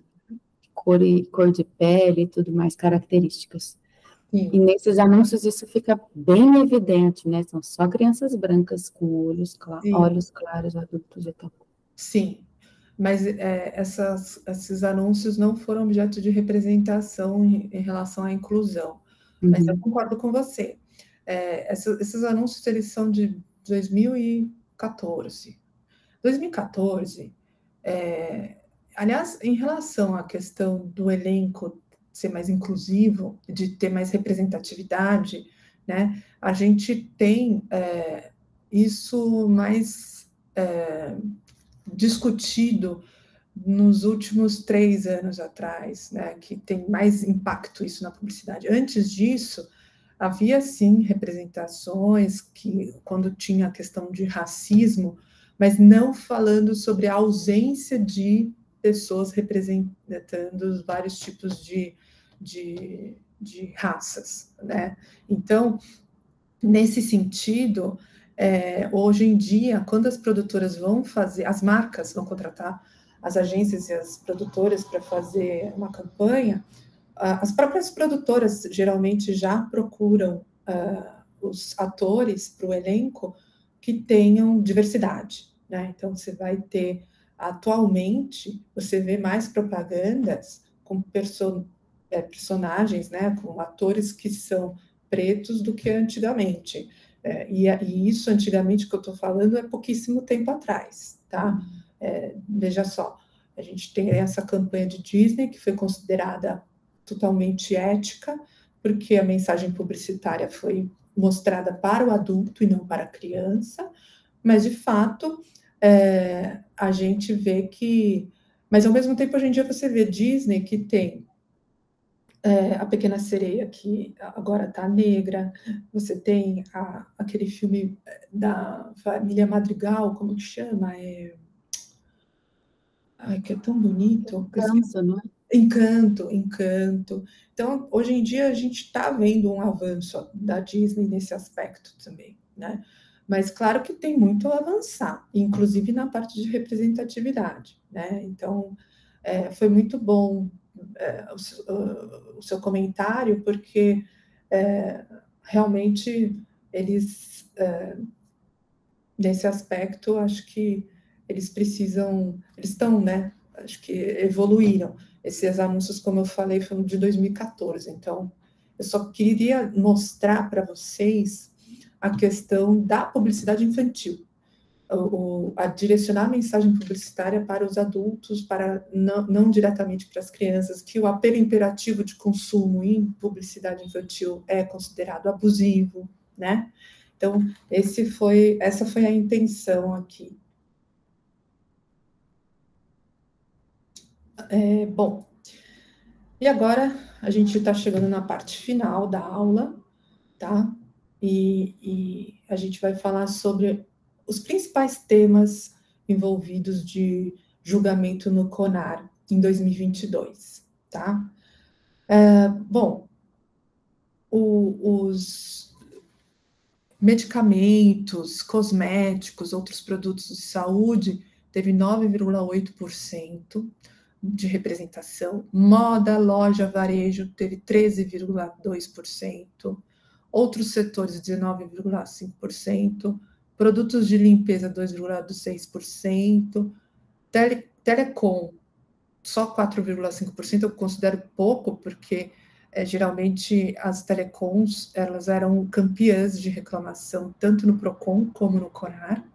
cor de pele e tudo mais, características. Sim. E nesses anúncios isso fica bem evidente, né? São só crianças brancas com olhos claros, adultos e tal. Sim, mas esses anúncios não foram objeto de representação em relação à inclusão. Uhum. Mas eu concordo com você. Esses anúncios, eles são de 2014. 2014, aliás, em relação à questão do elenco ser mais inclusivo, de ter mais representatividade, né, a gente tem isso mais... discutido nos últimos 3 anos atrás, né, que tem mais impacto isso na publicidade. Antes disso, havia sim representações que, quando tinha a questão de racismo, mas não falando sobre a ausência de pessoas representando vários tipos de raças, né? Então, nesse sentido... hoje em dia, quando as produtoras vão fazer, as marcas vão contratar as agências e as produtoras para fazer uma campanha, as próprias produtoras geralmente já procuram os atores para o elenco que tenham diversidade, né? Então, você vai ter Atualmente, você vê mais propagandas com personagens, né, com atores que são pretos do que antigamente. E isso, antigamente, que eu estou falando, é pouquíssimo tempo atrás, tá? Veja só, a gente tem essa campanha de Disney, que foi considerada totalmente ética, porque a mensagem publicitária foi mostrada para o adulto e não para a criança, mas, de fato, a gente vê que... Mas, ao mesmo tempo, hoje em dia, você vê Disney que tem a Pequena Sereia, que agora está negra, você tem aquele filme da família Madrigal, como que chama? Ai, que é tão bonito. Encanto, não é? Encanto, Encanto. Então, hoje em dia, a gente está vendo um avanço da Disney nesse aspecto também, né? Mas, claro que tem muito a avançar, inclusive na parte de representatividade, né? Então, foi muito bom o seu comentário, porque realmente eles, nesse aspecto, acho que eles precisam, eles estão, né, acho que evoluíram. Esses anúncios, como eu falei, foram de 2014, então eu só queria mostrar para vocês a questão da publicidade infantil, a direcionar a mensagem publicitária para os adultos, para não diretamente para as crianças, que o apelo imperativo de consumo em publicidade infantil é considerado abusivo, né? Então, essa foi a intenção aqui. Bom, e agora a gente está chegando na parte final da aula, tá? E a gente vai falar sobre os principais temas envolvidos de julgamento no CONAR em 2022, tá? Bom, os medicamentos, cosméticos, outros produtos de saúde, teve 9,8% de representação. Moda, loja, varejo, teve 13,2%. Outros setores, 19,5%. Produtos de limpeza, 2,6%, telecom, só 4,5%, eu considero pouco, porque geralmente as telecoms, elas eram campeãs de reclamação, tanto no PROCON como no CONAR,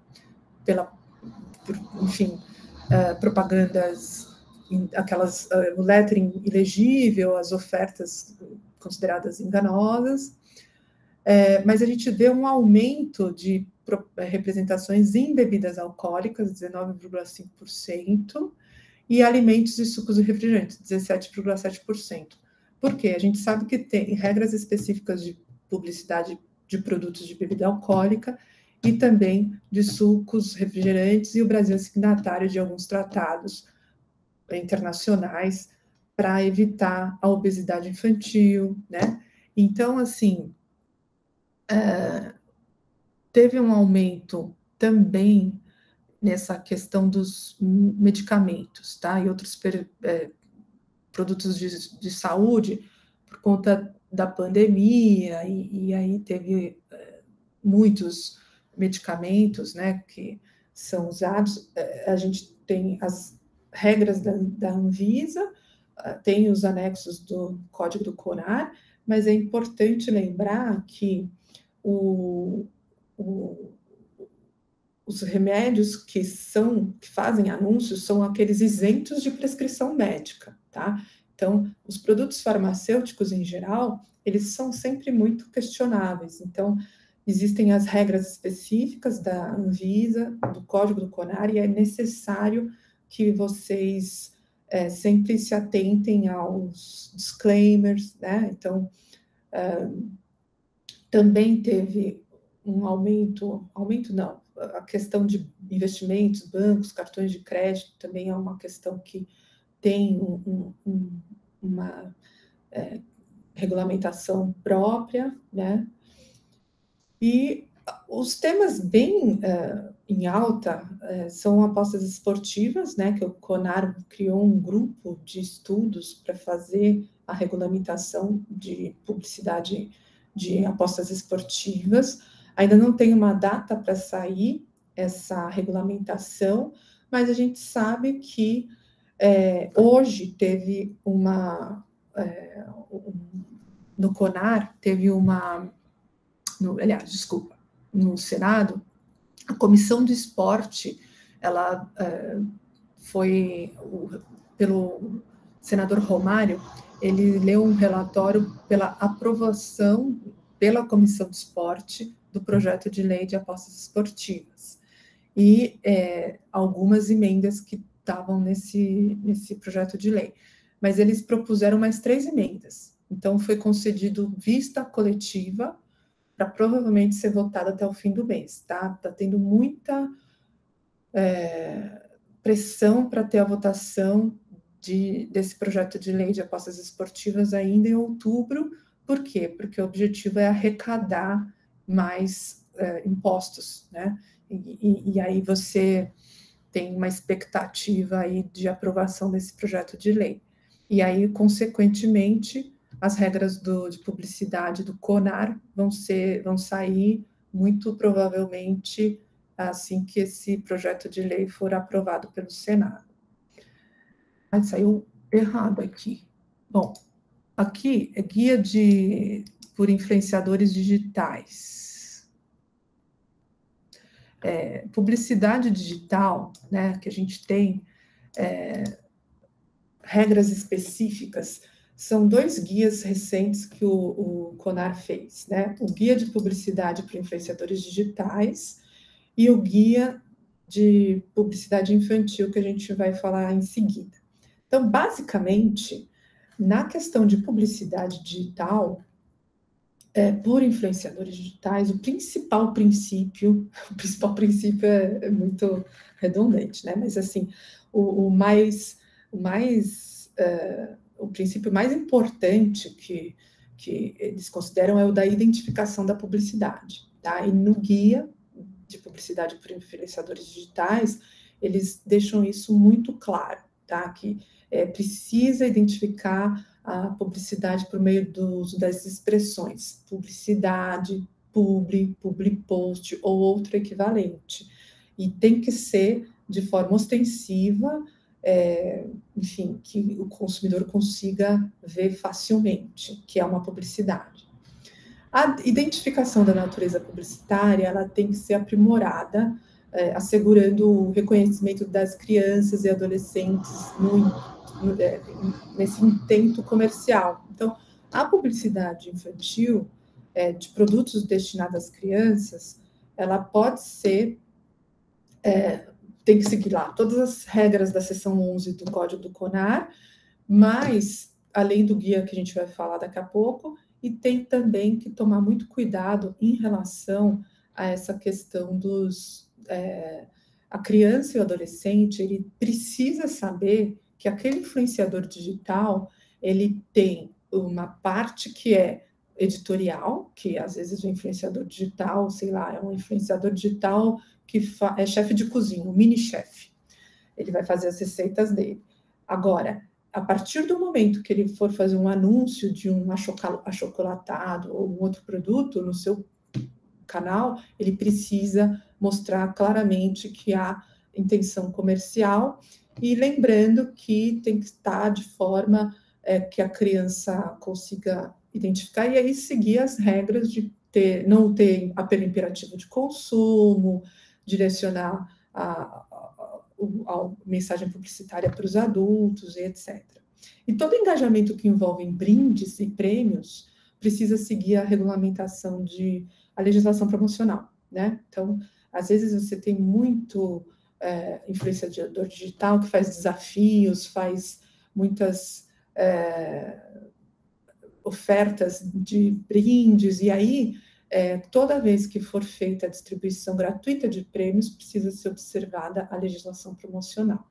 enfim, propagandas, aquelas lettering ilegível, as ofertas consideradas enganosas, mas a gente vê um aumento de representações em bebidas alcoólicas, 19,5%, e alimentos e sucos e refrigerantes, 17,7%. Por quê? A gente sabe que tem regras específicas de publicidade de produtos de bebida alcoólica e também de sucos, refrigerantes, e o Brasil é signatário de alguns tratados internacionais para evitar a obesidade infantil, né? Então, assim... teve um aumento também nessa questão dos medicamentos, tá? E outros produtos de saúde, por conta da pandemia, e aí teve muitos medicamentos, né, que são usados. A gente tem as regras da Anvisa, tem os anexos do Código do CONAR, mas é importante lembrar que os remédios que fazem anúncios são aqueles isentos de prescrição médica, tá? Então, os produtos farmacêuticos, em geral, eles são sempre muito questionáveis. Então, existem as regras específicas da Anvisa, do Código do CONAR, e é necessário que vocês sempre se atentem aos disclaimers, né? Então, também teve um aumento não, a questão de investimentos, bancos, cartões de crédito, também é uma questão que tem uma regulamentação própria, né? E os temas bem em alta são apostas esportivas, né? Que o CONAR criou um grupo de estudos para fazer a regulamentação de publicidade de apostas esportivas. Ainda não tem uma data para sair essa regulamentação, mas a gente sabe que hoje teve uma... no CONAR, teve uma... no Senado, a Comissão do Esporte, ela foi... pelo senador Romário, ele leu um relatório pela aprovação pela Comissão do Esporte do projeto de lei de apostas esportivas. E algumas emendas que estavam nesse projeto de lei. Mas eles propuseram mais 3 emendas. Então, foi concedido vista coletiva para provavelmente ser votada até o fim do mês, tá? Está tendo muita pressão para ter a votação desse projeto de lei de apostas esportivas ainda em outubro. Por quê? Porque o objetivo é arrecadar mais impostos, né? E aí você tem uma expectativa aí de aprovação desse projeto de lei. E aí, consequentemente, as regras de publicidade do CONAR vão sair muito provavelmente assim que esse projeto de lei for aprovado pelo Senado. Mas saiu errado aqui. Bom, aqui é guia por influenciadores digitais. Publicidade digital, né, que a gente tem regras específicas, são 2 guias recentes que o CONAR fez, né? O Guia de Publicidade para Influenciadores Digitais e o Guia de Publicidade Infantil, que a gente vai falar em seguida. Então, basicamente, na questão de publicidade digital, por influenciadores digitais, o principal princípio é muito redundante, né? Mas, assim, o princípio mais importante que eles consideram é o da identificação da publicidade, tá? E no guia de publicidade por influenciadores digitais, eles deixam isso muito claro, tá? Que precisa identificar a publicidade por meio do uso das expressões publicidade, public post ou outro equivalente. E tem que ser de forma ostensiva, enfim, que o consumidor consiga ver facilmente que é uma publicidade. A identificação da natureza publicitária, ela tem que ser aprimorada, assegurando o reconhecimento das crianças e adolescentes nesse intento comercial. Então, a publicidade infantil de produtos destinados às crianças, ela pode ser, tem que seguir lá todas as regras da seção 11 do Código do CONAR, mas, além do guia que a gente vai falar daqui a pouco, e tem também que tomar muito cuidado em relação a essa questão a criança e o adolescente, ele precisa saber que aquele influenciador digital, ele tem uma parte que é editorial, que às vezes o influenciador digital, sei lá, é um influenciador digital que é chefe de cozinha, um mini-chefe. Ele vai fazer as receitas dele. Agora, a partir do momento que ele for fazer um anúncio de um achocolatado ou um outro produto no seu canal, ele precisa mostrar claramente que há intenção comercial. E lembrando que tem que estar de forma que a criança consiga identificar e aí seguir as regras de não ter apelo imperativo de consumo, direcionar a mensagem publicitária para os adultos, e etc. E todo engajamento que envolve brindes e prêmios precisa seguir a regulamentação a legislação promocional, né? Então, às vezes você tem muito... influenciador digital que faz desafios, faz muitas ofertas de brindes, e aí toda vez que for feita a distribuição gratuita de prêmios, precisa ser observada a legislação promocional.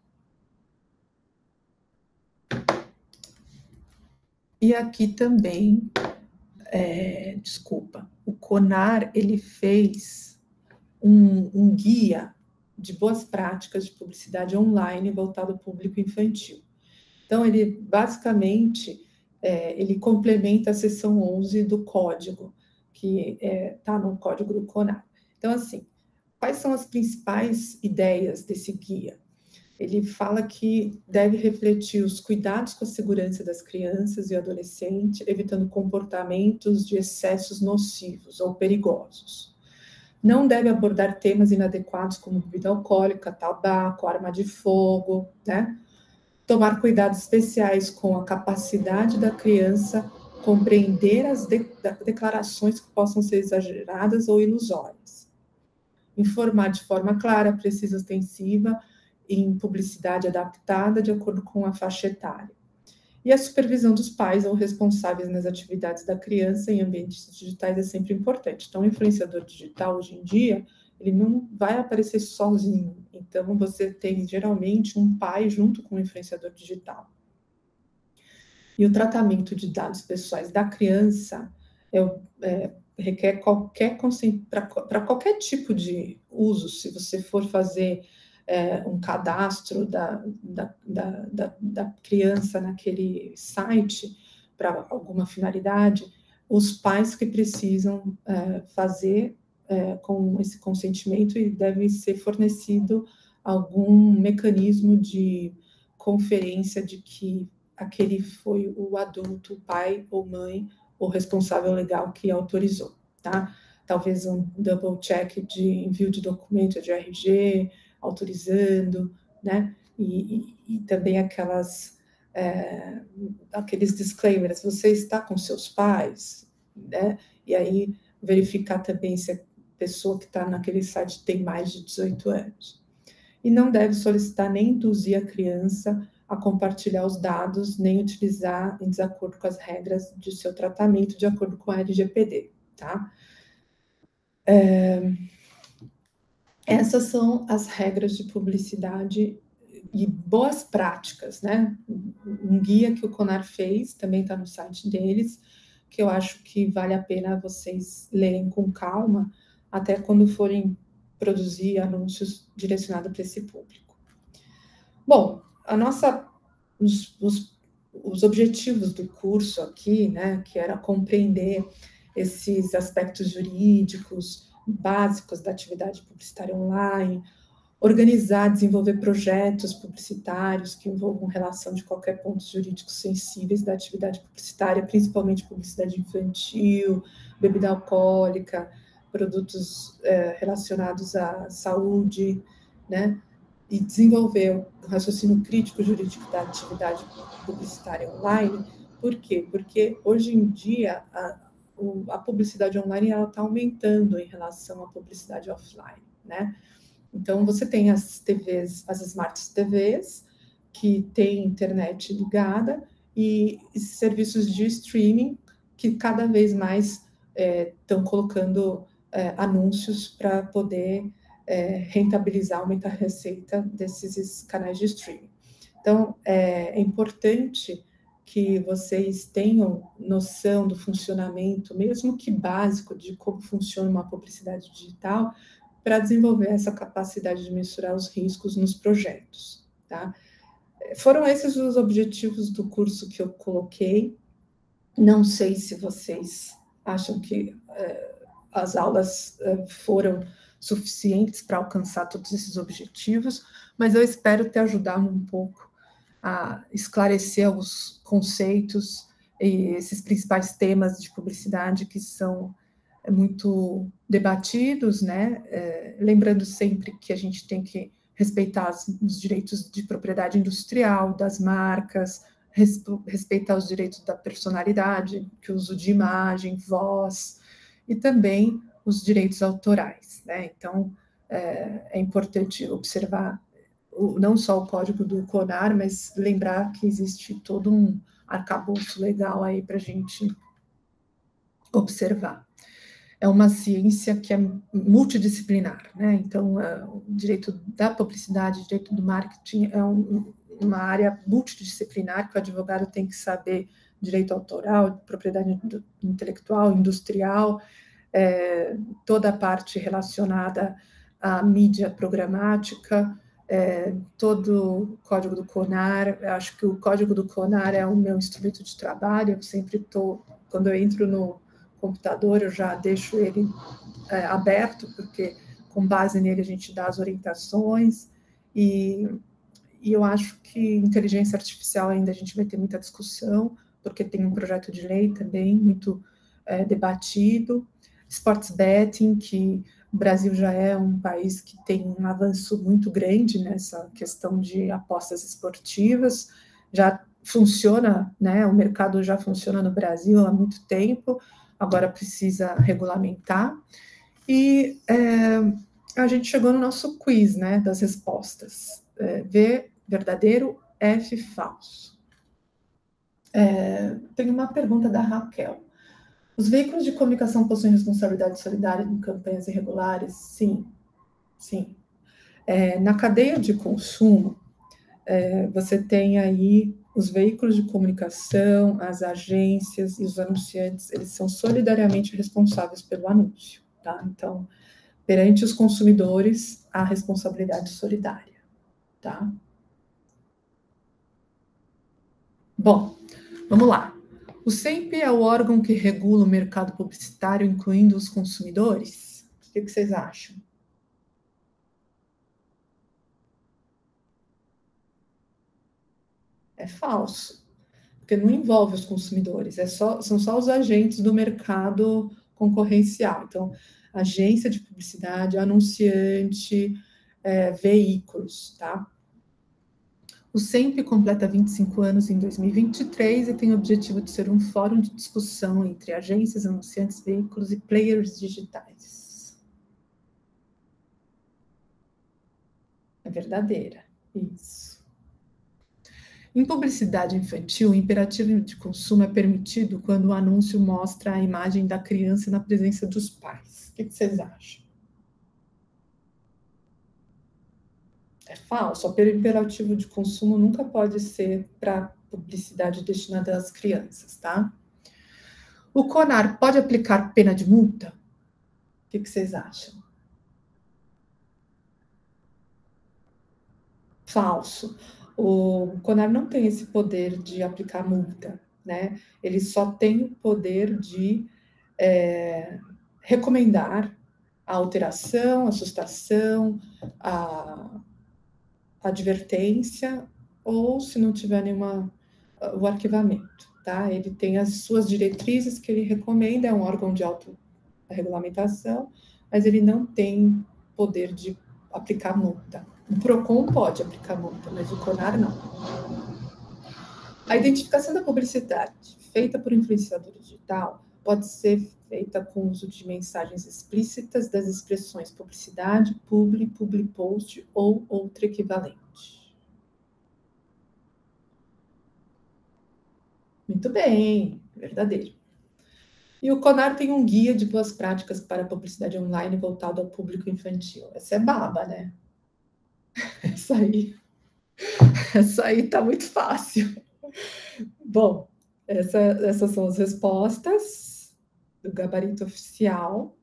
E aqui também, o CONAR, ele fez um guia de boas práticas de publicidade online voltado ao público infantil. Então, ele basicamente, ele complementa a seção 11 do código, que está no código do CONAR. Então, assim, quais são as principais ideias desse guia? ele fala que deve refletir os cuidados com a segurança das crianças e adolescentes, evitando comportamentos de excessos nocivos ou perigosos. Não deve abordar temas inadequados como bebida alcoólica, tabaco, arma de fogo, né? Tomar cuidados especiais com a capacidade da criança compreender as declarações que possam ser exageradas ou ilusórias. Informar de forma clara, precisa, extensiva, em publicidade adaptada de acordo com a faixa etária. E a supervisão dos pais ou responsáveis nas atividades da criança em ambientes digitais é sempre importante. Então, o influenciador digital, hoje em dia, ele não vai aparecer sozinho. Então, você tem, geralmente, um pai junto com o influenciador digital. E o tratamento de dados pessoais da criança requer para qualquer tipo de uso. Se você for fazer um cadastro da criança naquele site para alguma finalidade, os pais que precisam fazer com esse consentimento, e deve ser fornecido algum mecanismo de conferência de que aquele foi o adulto, pai ou mãe, o responsável legal que autorizou, tá? Talvez um double check de envio de documento de RG, autorizando, né? E também aqueles disclaimers, você está com seus pais, né? E aí verificar também se a pessoa que está naquele site tem mais de 18 anos. E não deve solicitar nem induzir a criança a compartilhar os dados, nem utilizar em desacordo com as regras de seu tratamento, de acordo com a LGPD, tá? Essas são as regras de publicidade e boas práticas, né? Um guia que o CONAR fez, também está no site deles, que eu acho que vale a pena vocês lerem com calma, até quando forem produzir anúncios direcionados para esse público. Bom, os objetivos do curso aqui, né, que era compreender esses aspectos jurídicos básicos da atividade publicitária online, organizar, desenvolver projetos publicitários que envolvam relação de qualquer pontos jurídicos sensíveis da atividade publicitária, principalmente publicidade infantil, bebida alcoólica, produtos relacionados à saúde, né? E desenvolver o raciocínio crítico jurídico da atividade publicitária online. Por quê? Porque hoje em dia a publicidade online está aumentando em relação à publicidade offline, né? Então, você tem as TVs, as Smart TVs, que tem internet ligada, e serviços de streaming que cada vez mais estão colocando anúncios para poder rentabilizar, aumentar a receita desses canais de streaming. Então, é importante que vocês tenham noção do funcionamento, mesmo que básico, de como funciona uma publicidade digital, para desenvolver essa capacidade de mensurar os riscos nos projetos, tá? Foram esses os objetivos do curso que eu coloquei. Não sei se vocês acham que as aulas foram suficientes para alcançar todos esses objetivos, mas eu espero ter ajudado um pouco a esclarecer os conceitos e esses principais temas de publicidade que são muito debatidos, né? Lembrando sempre que a gente tem que respeitar os direitos de propriedade industrial, das marcas, respeitar os direitos da personalidade, que o uso de imagem, voz, e também os direitos autorais, né? Então, é importante observar não só o código do CONAR, mas lembrar que existe todo um arcabouço legal aí para a gente observar. É uma ciência que é multidisciplinar, né? Então, o direito da publicidade, o direito do marketing é uma área multidisciplinar, que o advogado tem que saber direito autoral, propriedade intelectual, industrial, toda a parte relacionada à mídia programática, todo o código do CONAR. Eu acho que o código do CONAR é o meu instrumento de trabalho. Eu sempre estou, quando eu entro no computador, eu já deixo ele aberto, porque com base nele a gente dá as orientações, e E eu acho que inteligência artificial ainda a gente vai ter muita discussão, porque tem um projeto de lei também muito debatido. Sports betting, que o Brasil já é um país que tem um avanço muito grande nessa questão de apostas esportivas, já funciona, né? O mercado já funciona no Brasil há muito tempo, agora precisa regulamentar. E a gente chegou no nosso quiz, né, das respostas. V, verdadeiro, F, falso. Tem uma pergunta da Raquel. Os veículos de comunicação possuem responsabilidade solidária em campanhas irregulares? Sim, sim. Na cadeia de consumo, você tem aí os veículos de comunicação, as agências e os anunciantes, eles são solidariamente responsáveis pelo anúncio, tá? Então, perante os consumidores, há responsabilidade solidária, tá? Bom, vamos lá. O CEMP é o órgão que regula o mercado publicitário, incluindo os consumidores? O que vocês acham? É falso, porque não envolve os consumidores, são só os agentes do mercado concorrencial. Então, agência de publicidade, anunciante, veículos, tá? O SEMP completa 25 anos em 2023 e tem o objetivo de ser um fórum de discussão entre agências, anunciantes, veículos e players digitais. É verdadeira, isso. Em publicidade infantil, o imperativo de consumo é permitido quando o anúncio mostra a imagem da criança na presença dos pais. O que vocês acham? É falso, o imperativo de consumo nunca pode ser para publicidade destinada às crianças, tá? O CONAR pode aplicar pena de multa? O que vocês acham? Falso. O CONAR não tem esse poder de aplicar multa, né? Ele só tem o poder de recomendar a alteração, a sustação, a advertência, ou se não tiver nenhuma, o arquivamento, tá? Ele tem as suas diretrizes que ele recomenda, é um órgão de autorregulamentação, mas ele não tem poder de aplicar multa. O PROCON pode aplicar multa, mas o CONAR não. A identificação da publicidade feita por influenciador digital pode ser feita com uso de mensagens explícitas das expressões publicidade, publi, publi post ou outro equivalente. Muito bem, verdadeiro. E o CONAR tem um guia de boas práticas para publicidade online voltado ao público infantil. Essa é baba, né? Essa aí tá muito fácil. Bom, essas são as respostas do gabarito oficial.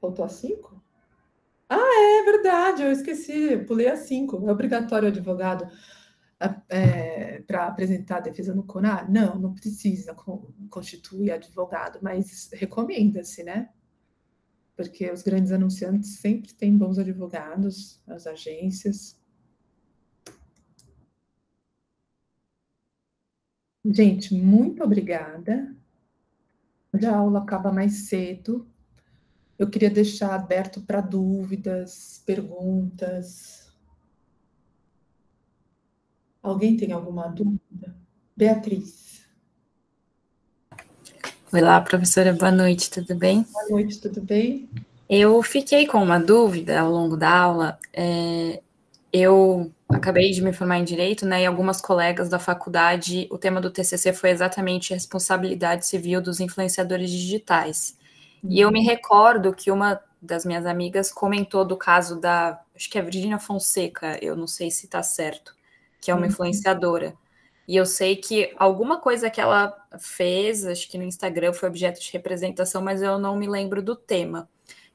Faltou a 5? Ah, é verdade, eu esqueci, pulei a 5. É obrigatório o advogado para apresentar a defesa no CONAR? Não, não precisa constituir advogado, mas recomenda-se, né? Porque os grandes anunciantes sempre têm bons advogados, as agências. Gente, muito obrigada. A aula acaba mais cedo. Eu queria deixar aberto para dúvidas, perguntas. Alguém tem alguma dúvida? Beatriz. Olá, professora. Boa noite, tudo bem? Boa noite, tudo bem? Eu fiquei com uma dúvida ao longo da aula. Eu acabei de me formar em Direito, né, e algumas colegas da faculdade, o tema do TCC foi exatamente a responsabilidade civil dos influenciadores digitais. E eu me recordo que uma das minhas amigas comentou do caso da, acho que é Virgínia Fonseca, eu não sei se tá certo, que é uma influenciadora. E eu sei que alguma coisa que ela fez, acho que no Instagram foi objeto de representação, mas eu não me lembro do tema.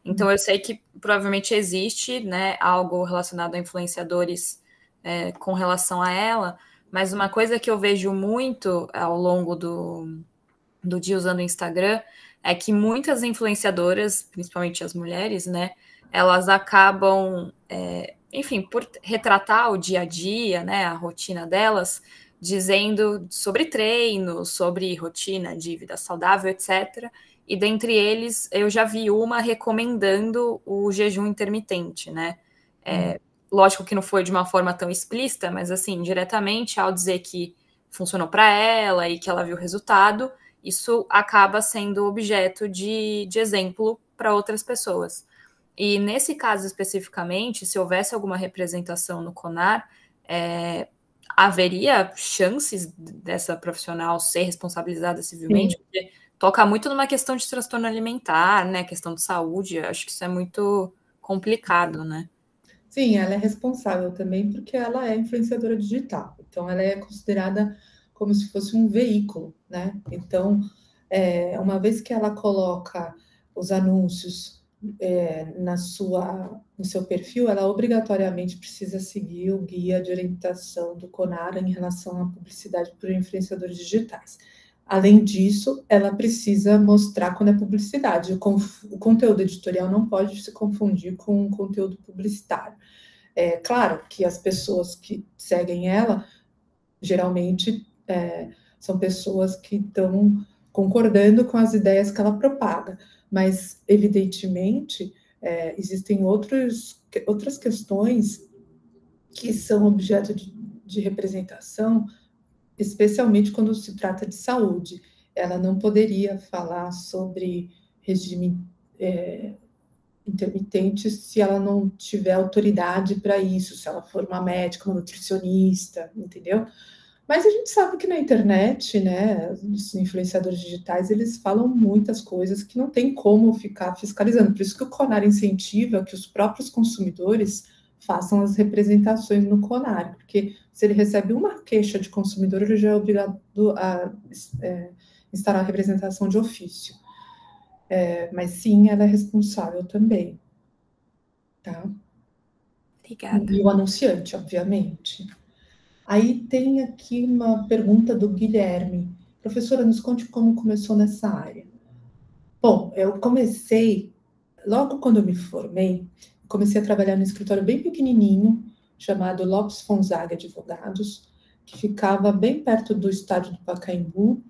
Então, eu sei que provavelmente existe, né, algo relacionado a influenciadores com relação a ela, mas uma coisa que eu vejo muito ao longo do dia usando o Instagram é que muitas influenciadoras, principalmente as mulheres, né, elas acabam enfim, por retratar o dia a dia, né, a rotina delas, dizendo sobre treino, sobre rotina de vida saudável, etc. E dentre eles, eu já vi uma recomendando o jejum intermitente, né? Lógico que não foi de uma forma tão explícita, mas assim, diretamente, ao dizer que funcionou para ela e que ela viu o resultado, isso acaba sendo objeto de exemplo para outras pessoas. E nesse caso especificamente, se houvesse alguma representação no CONAR, haveria chances dessa profissional ser responsabilizada civilmente? Sim. Porque toca muito numa questão de transtorno alimentar, né? Questão de saúde, acho que isso é muito complicado, né? Sim, ela é responsável também porque ela é influenciadora digital, então ela é considerada como se fosse um veículo, né? Então, uma vez que ela coloca os anúncios no seu perfil, ela obrigatoriamente precisa seguir o guia de orientação do CONAR em relação à publicidade por influenciadores digitais. Além disso, ela precisa mostrar quando é publicidade. O conteúdo editorial não pode se confundir com o conteúdo publicitário. É claro que as pessoas que seguem ela, geralmente são pessoas que estão concordando com as ideias que ela propaga, mas, evidentemente, existem outras questões que são objeto de representação, especialmente quando se trata de saúde. Ela não poderia falar sobre regime intermitente se ela não tiver autoridade para isso, se ela for uma médica, uma nutricionista, entendeu? Mas a gente sabe que na internet, né, os influenciadores digitais, eles falam muitas coisas que não tem como ficar fiscalizando. Por isso que o CONAR incentiva que os próprios consumidores façam as representações no CONAR, porque se ele recebe uma queixa de consumidor, ele já é obrigado a instalar a representação de ofício. Mas sim, ela é responsável também. Tá? Obrigada. E o anunciante, obviamente. Aí tem aqui uma pergunta do Guilherme. Professora, nos conte como começou nessa área. Bom, eu comecei, logo quando eu me formei, comecei a trabalhar num escritório bem pequenininho, chamado Lopes Fonzaga Advogados, que ficava bem perto do estádio do Pacaembu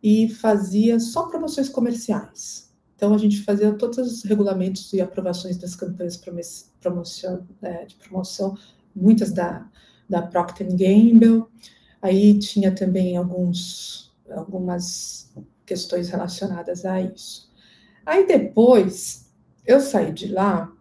e fazia só promoções comerciais. Então, a gente fazia todos os regulamentos e aprovações das campanhas de promoção, muitas da Procter & Gamble. Aí tinha também algumas questões relacionadas a isso. Aí depois, eu saí de lá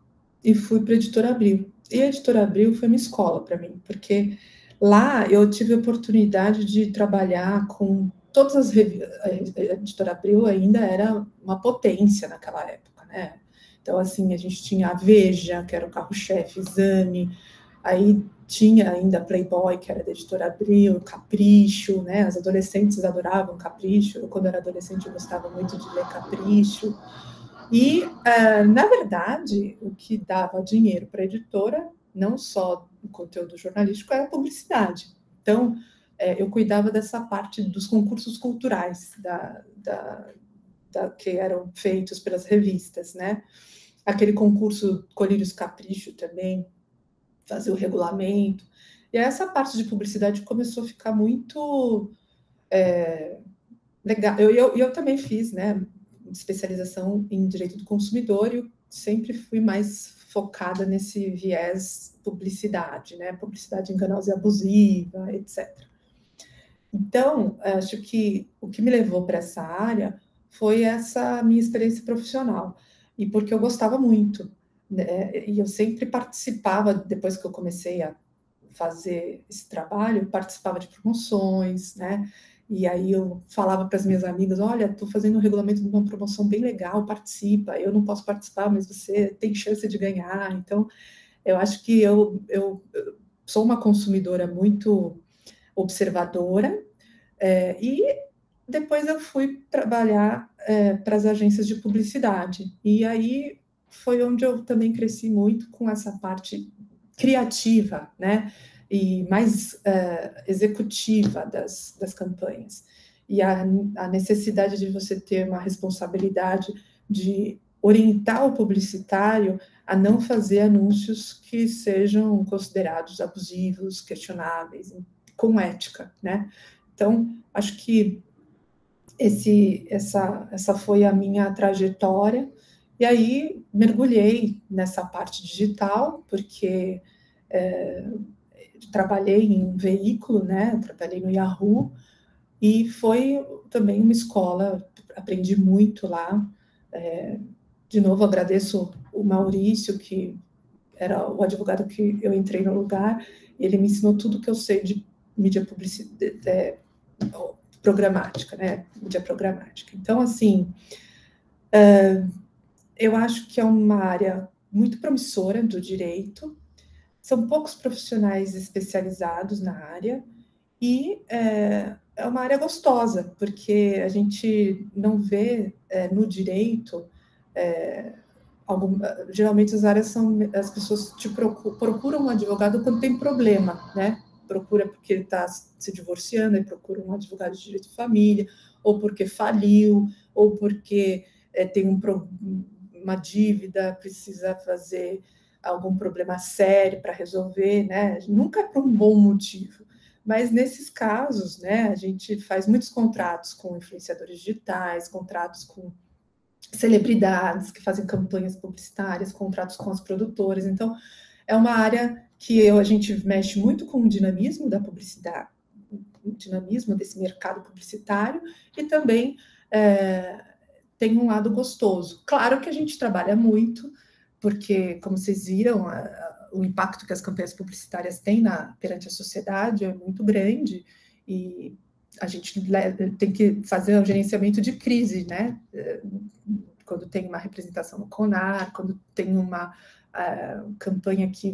e fui para a Editora Abril. E a Editora Abril foi uma escola para mim, porque lá eu tive a oportunidade de trabalhar com todas as revistas. A Editora Abril ainda era uma potência naquela época, né? Então, assim, a gente tinha a Veja, que era o carro-chefe, Exame, aí tinha ainda Playboy, que era da Editora Abril, Capricho, né? As adolescentes adoravam Capricho. Eu, quando era adolescente, eu gostava muito de ler Capricho. E, na verdade, o que dava dinheiro para a editora, não só o conteúdo jornalístico, era a publicidade. Então, eu cuidava dessa parte dos concursos culturais que eram feitos pelas revistas, né? Aquele concurso Colírios Capricho também, fazer o regulamento. E essa parte de publicidade começou a ficar muito legal. Eu também fiz, né, especialização em direito do consumidor, e eu sempre fui mais focada nesse viés publicidade, né, publicidade enganosa e abusiva, etc. Então, acho que o que me levou para essa área foi essa minha experiência profissional, e porque eu gostava muito, né? E eu sempre participava, depois que eu comecei a fazer esse trabalho, eu participava de promoções, né? E aí eu falava para as minhas amigas, olha, estou fazendo um regulamento de uma promoção bem legal, participa. Eu não posso participar, mas você tem chance de ganhar. Então, eu acho que eu sou uma consumidora muito observadora. E depois eu fui trabalhar para as agências de publicidade. E aí foi onde eu também cresci muito com essa parte criativa, né? E mais executiva das campanhas. E a necessidade de você ter uma responsabilidade de orientar o publicitário a não fazer anúncios que sejam considerados abusivos, questionáveis, com ética, né? Então, acho que essa foi a minha trajetória, e aí mergulhei nessa parte digital, porque trabalhei em um veículo, né? Trabalhei no Yahoo, e foi também uma escola, aprendi muito lá. De novo, agradeço o Maurício, que era o advogado que eu entrei no lugar, e ele me ensinou tudo que eu sei de mídia programática, né? Mídia programática. Então, assim, eu acho que é uma área muito promissora do direito, são poucos profissionais especializados na área, e é uma área gostosa, porque a gente não vê no direito, geralmente as áreas são, as pessoas te procuram um advogado quando tem problema, né? Procura porque ele está se divorciando, e procura um advogado de direito de família, ou porque faliu, ou porque tem uma dívida, precisa fazer algum problema sério para resolver, né? Nunca é por um bom motivo. Mas nesses casos, né, a gente faz muitos contratos com influenciadores digitais, contratos com celebridades que fazem campanhas publicitárias, contratos com as produtoras. Então, é uma área que a gente mexe muito com o dinamismo da publicidade, o dinamismo desse mercado publicitário, e também tem um lado gostoso. Claro que a gente trabalha muito, porque, como vocês viram, o impacto que as campanhas publicitárias têm perante a sociedade é muito grande, e a gente tem que fazer um gerenciamento de crise, né? Quando tem uma representação no CONAR, quando tem uma campanha que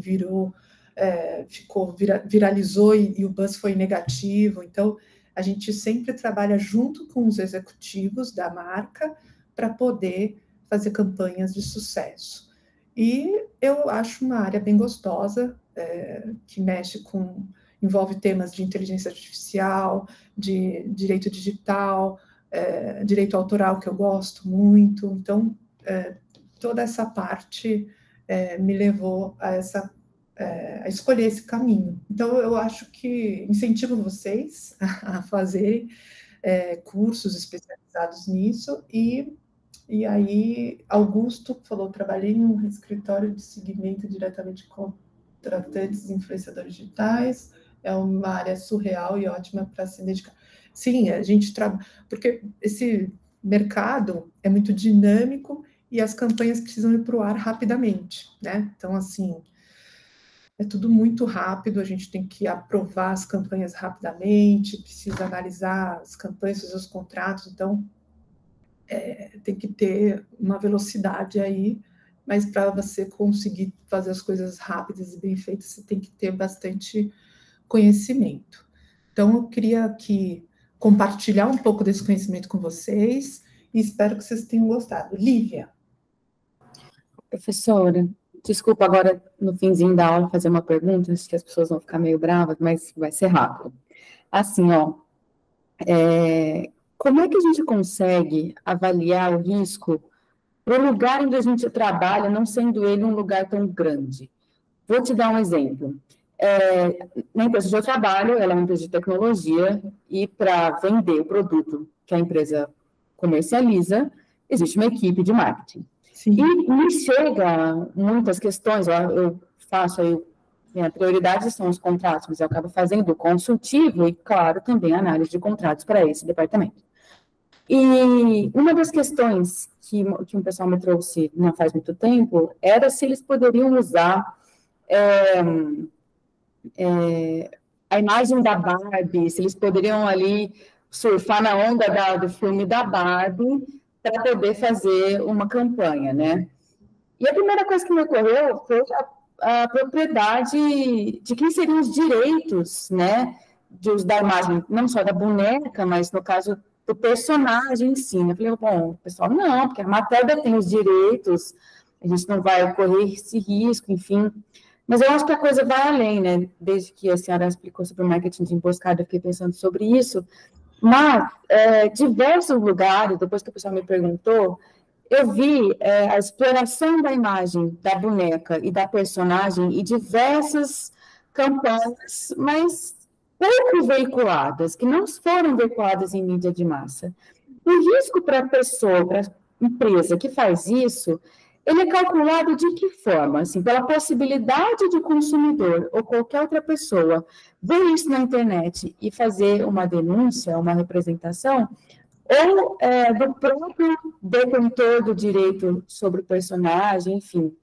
viralizou e o buzz foi negativo. Então, a gente sempre trabalha junto com os executivos da marca para poder fazer campanhas de sucesso. E eu acho uma área bem gostosa, que envolve temas de inteligência artificial, de direito digital, direito autoral, que eu gosto muito. Então, toda essa parte me levou a escolher esse caminho. Então, eu acho que incentivo vocês a fazerem cursos especializados nisso. E aí, Augusto falou, trabalhei em um escritório de segmento diretamente com contratantes e influenciadores digitais, é uma área surreal e ótima para se dedicar. Sim, a gente trabalha, porque esse mercado é muito dinâmico e as campanhas precisam ir para o ar rapidamente, né? Então, assim, é tudo muito rápido, a gente tem que aprovar as campanhas rapidamente, precisa analisar as campanhas, fazer os contratos, então... tem que ter uma velocidade aí, mas para você conseguir fazer as coisas rápidas e bem feitas, você tem que ter bastante conhecimento. Então, eu queria aqui compartilhar um pouco desse conhecimento com vocês e espero que vocês tenham gostado. Lívia. Professora, desculpa agora no finzinho da aula fazer uma pergunta, acho que as pessoas vão ficar meio bravas, mas vai ser rápido. Assim, ó, como é que a gente consegue avaliar o risco para o lugar onde a gente trabalha, não sendo ele um lugar tão grande? Vou te dar um exemplo. Na empresa que eu trabalho, ela é uma empresa de tecnologia, e para vender o produto que a empresa comercializa, existe uma equipe de marketing. Sim. E me chega muitas questões, eu faço aí, minha prioridade são os contratos, mas eu acabo fazendo consultivo e, claro, também análise de contratos para esse departamento. E uma das questões que um pessoal me trouxe não faz muito tempo era se eles poderiam usar a imagem da Barbie, se eles poderiam ali surfar na onda do filme da Barbie para poder fazer uma campanha, né? E a primeira coisa que me ocorreu foi a propriedade de quem seriam os direitos, né, da imagem, não só da boneca, mas no caso do personagem em si. Eu falei, bom, pessoal, não, porque a matéria tem os direitos, a gente não vai correr esse risco, enfim. Mas eu acho que a coisa vai além, né? Desde que a senhora explicou sobre o marketing de emboscada, eu fiquei pensando sobre isso. Mas diversos lugares, depois que o pessoal me perguntou, Eu vi a exploração da imagem da boneca e da personagem e diversas campanhas, mas pouco veiculadas, que não foram veiculadas em mídia de massa. O risco para a pessoa, para a empresa que faz isso, ele é calculado de que forma? Assim, pela possibilidade de o consumidor ou qualquer outra pessoa ver isso na internet e fazer uma denúncia, uma representação, ou do próprio detentor do direito sobre o personagem, enfim.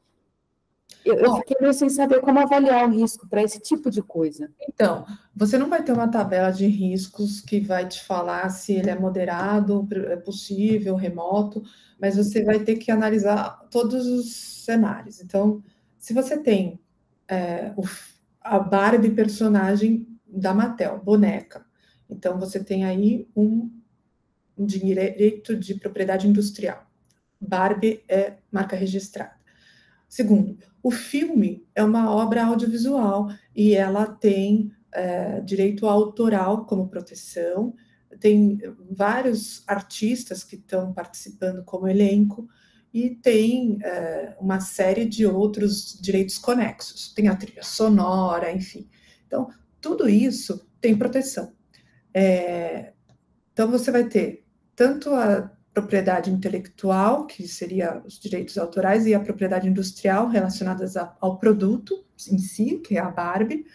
Eu fiquei meio sem saber como avaliar o risco para esse tipo de coisa. Então, você não vai ter uma tabela de riscos que vai te falar se ele é moderado, é possível, remoto, mas você vai ter que analisar todos os cenários. Então, se você tem a Barbie personagem da Mattel, boneca, então você tem aí um direito de propriedade industrial. Barbie é marca registrada. Segundo, o filme é uma obra audiovisual e ela tem direito autoral como proteção, tem vários artistas que estão participando como elenco e tem uma série de outros direitos conexos, tem a trilha sonora, enfim. Então, tudo isso tem proteção. Então, você vai ter tanto a propriedade intelectual, que seria os direitos autorais, e a propriedade industrial relacionadas ao produto em si, que é a Barbie,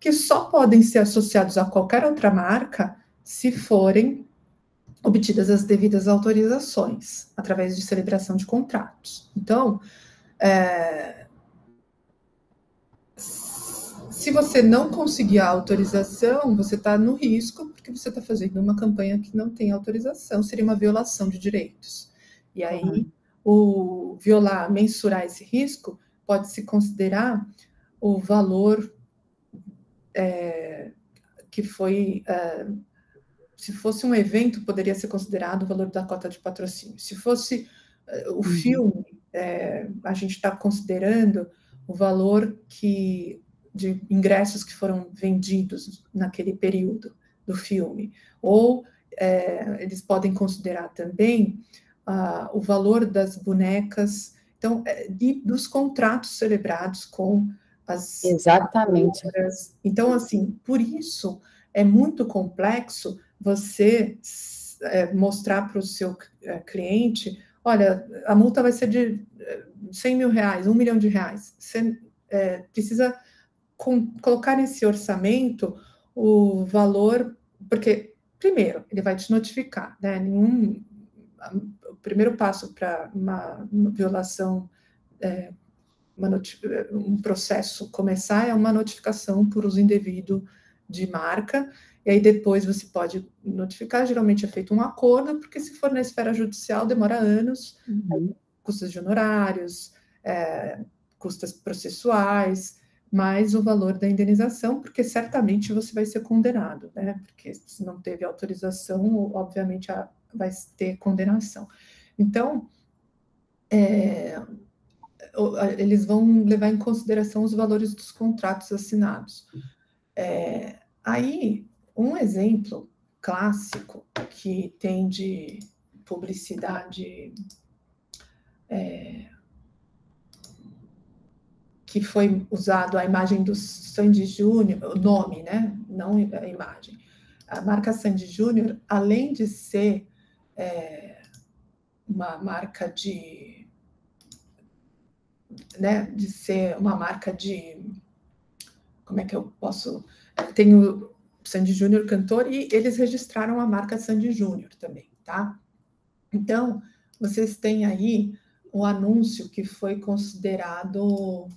que só podem ser associados a qualquer outra marca se forem obtidas as devidas autorizações, através de celebração de contratos. Então, se você não conseguir a autorização, você está no risco, porque você está fazendo uma campanha que não tem autorização, seria uma violação de direitos. E aí, mensurar esse risco, pode-se considerar o valor que foi... se fosse um evento, poderia ser considerado o valor da cota de patrocínio. Se fosse o filme, a gente está considerando o valor que... de ingressos que foram vendidos naquele período do filme, ou eles podem considerar também o valor das bonecas, então, dos contratos celebrados com as... Exatamente. Outras. Então, assim, por isso é muito complexo você mostrar para o seu cliente, olha, a multa vai ser de 100 mil reais, 1 milhão de reais, você precisa... colocar nesse orçamento o valor, porque, primeiro, ele vai te notificar, né? O primeiro passo para uma violação, um processo começar é uma notificação por uso indevido de marca, e aí depois você pode notificar, geralmente é feito um acordo, porque se for na esfera judicial demora anos, custas de honorários, custas processuais, mais o valor da indenização, porque certamente você vai ser condenado, né? Porque se não teve autorização, obviamente vai ter condenação. Então, eles vão levar em consideração os valores dos contratos assinados. Aí, um exemplo clássico que tem de publicidade... que foi usado a imagem do Sandy Júnior, o nome, né? Não a imagem. A marca Sandy Júnior, além de ser uma marca de... né? De ser uma marca de... Como é que eu posso... Tem o Sandy Júnior cantor e eles registraram a marca Sandy Júnior também, tá? Então, vocês têm aí um anúncio que foi considerado...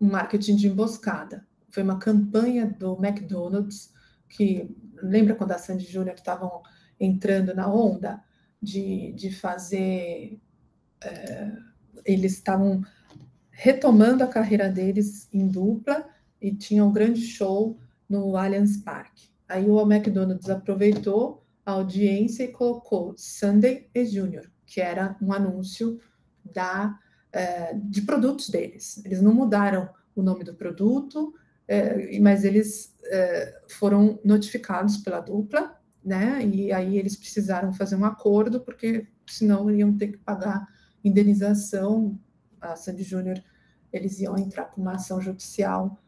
um marketing de emboscada. Foi uma campanha do McDonald's, que lembra quando a Sandy Júnior estavam entrando na onda de fazer... eles estavam retomando a carreira deles em dupla e tinham um grande show no Allianz Parque. Aí o McDonald's aproveitou a audiência e colocou Sandy e Júnior, que era um anúncio de produtos deles. Eles não mudaram o nome do produto, mas eles foram notificados pela dupla né? E aí eles precisaram fazer um acordo, porque senão iam ter que pagar indenização. A Sandy Júnior, eles iam entrar com uma ação judicial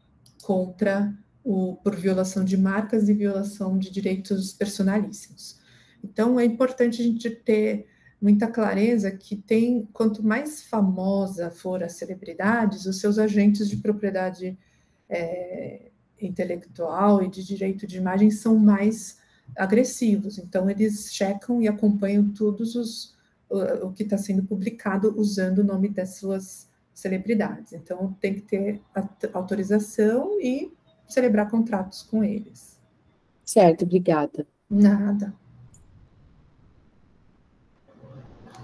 contra o, por violação de marcas e violação de direitos personalíssimos. Então, é importante a gente ter muita clareza que tem, quanto mais famosa for as celebridades, os seus agentes de propriedade intelectual e de direito de imagem são mais agressivos. Então, eles checam e acompanham todos o que está sendo publicado usando o nome dessas celebridades. Então, tem que ter autorização e celebrar contratos com eles. Certo, obrigada. Nada.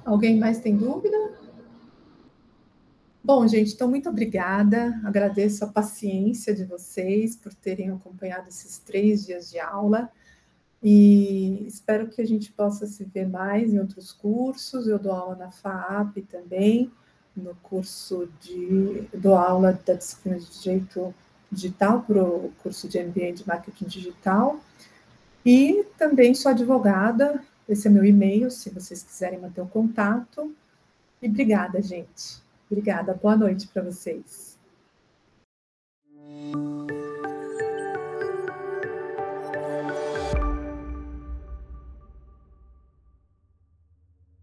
Alguém mais tem dúvida? Bom, gente, então muito obrigada, agradeço a paciência de vocês por terem acompanhado esses 3 dias de aula e espero que a gente possa se ver mais em outros cursos. Eu dou aula na FAAP também, no curso de... dou aula da disciplina de Direito Digital para o curso de MBA de Marketing Digital e também sou advogada. Esse é meu e-mail, se vocês quiserem manter um contato. E obrigada, gente. Obrigada. Boa noite para vocês.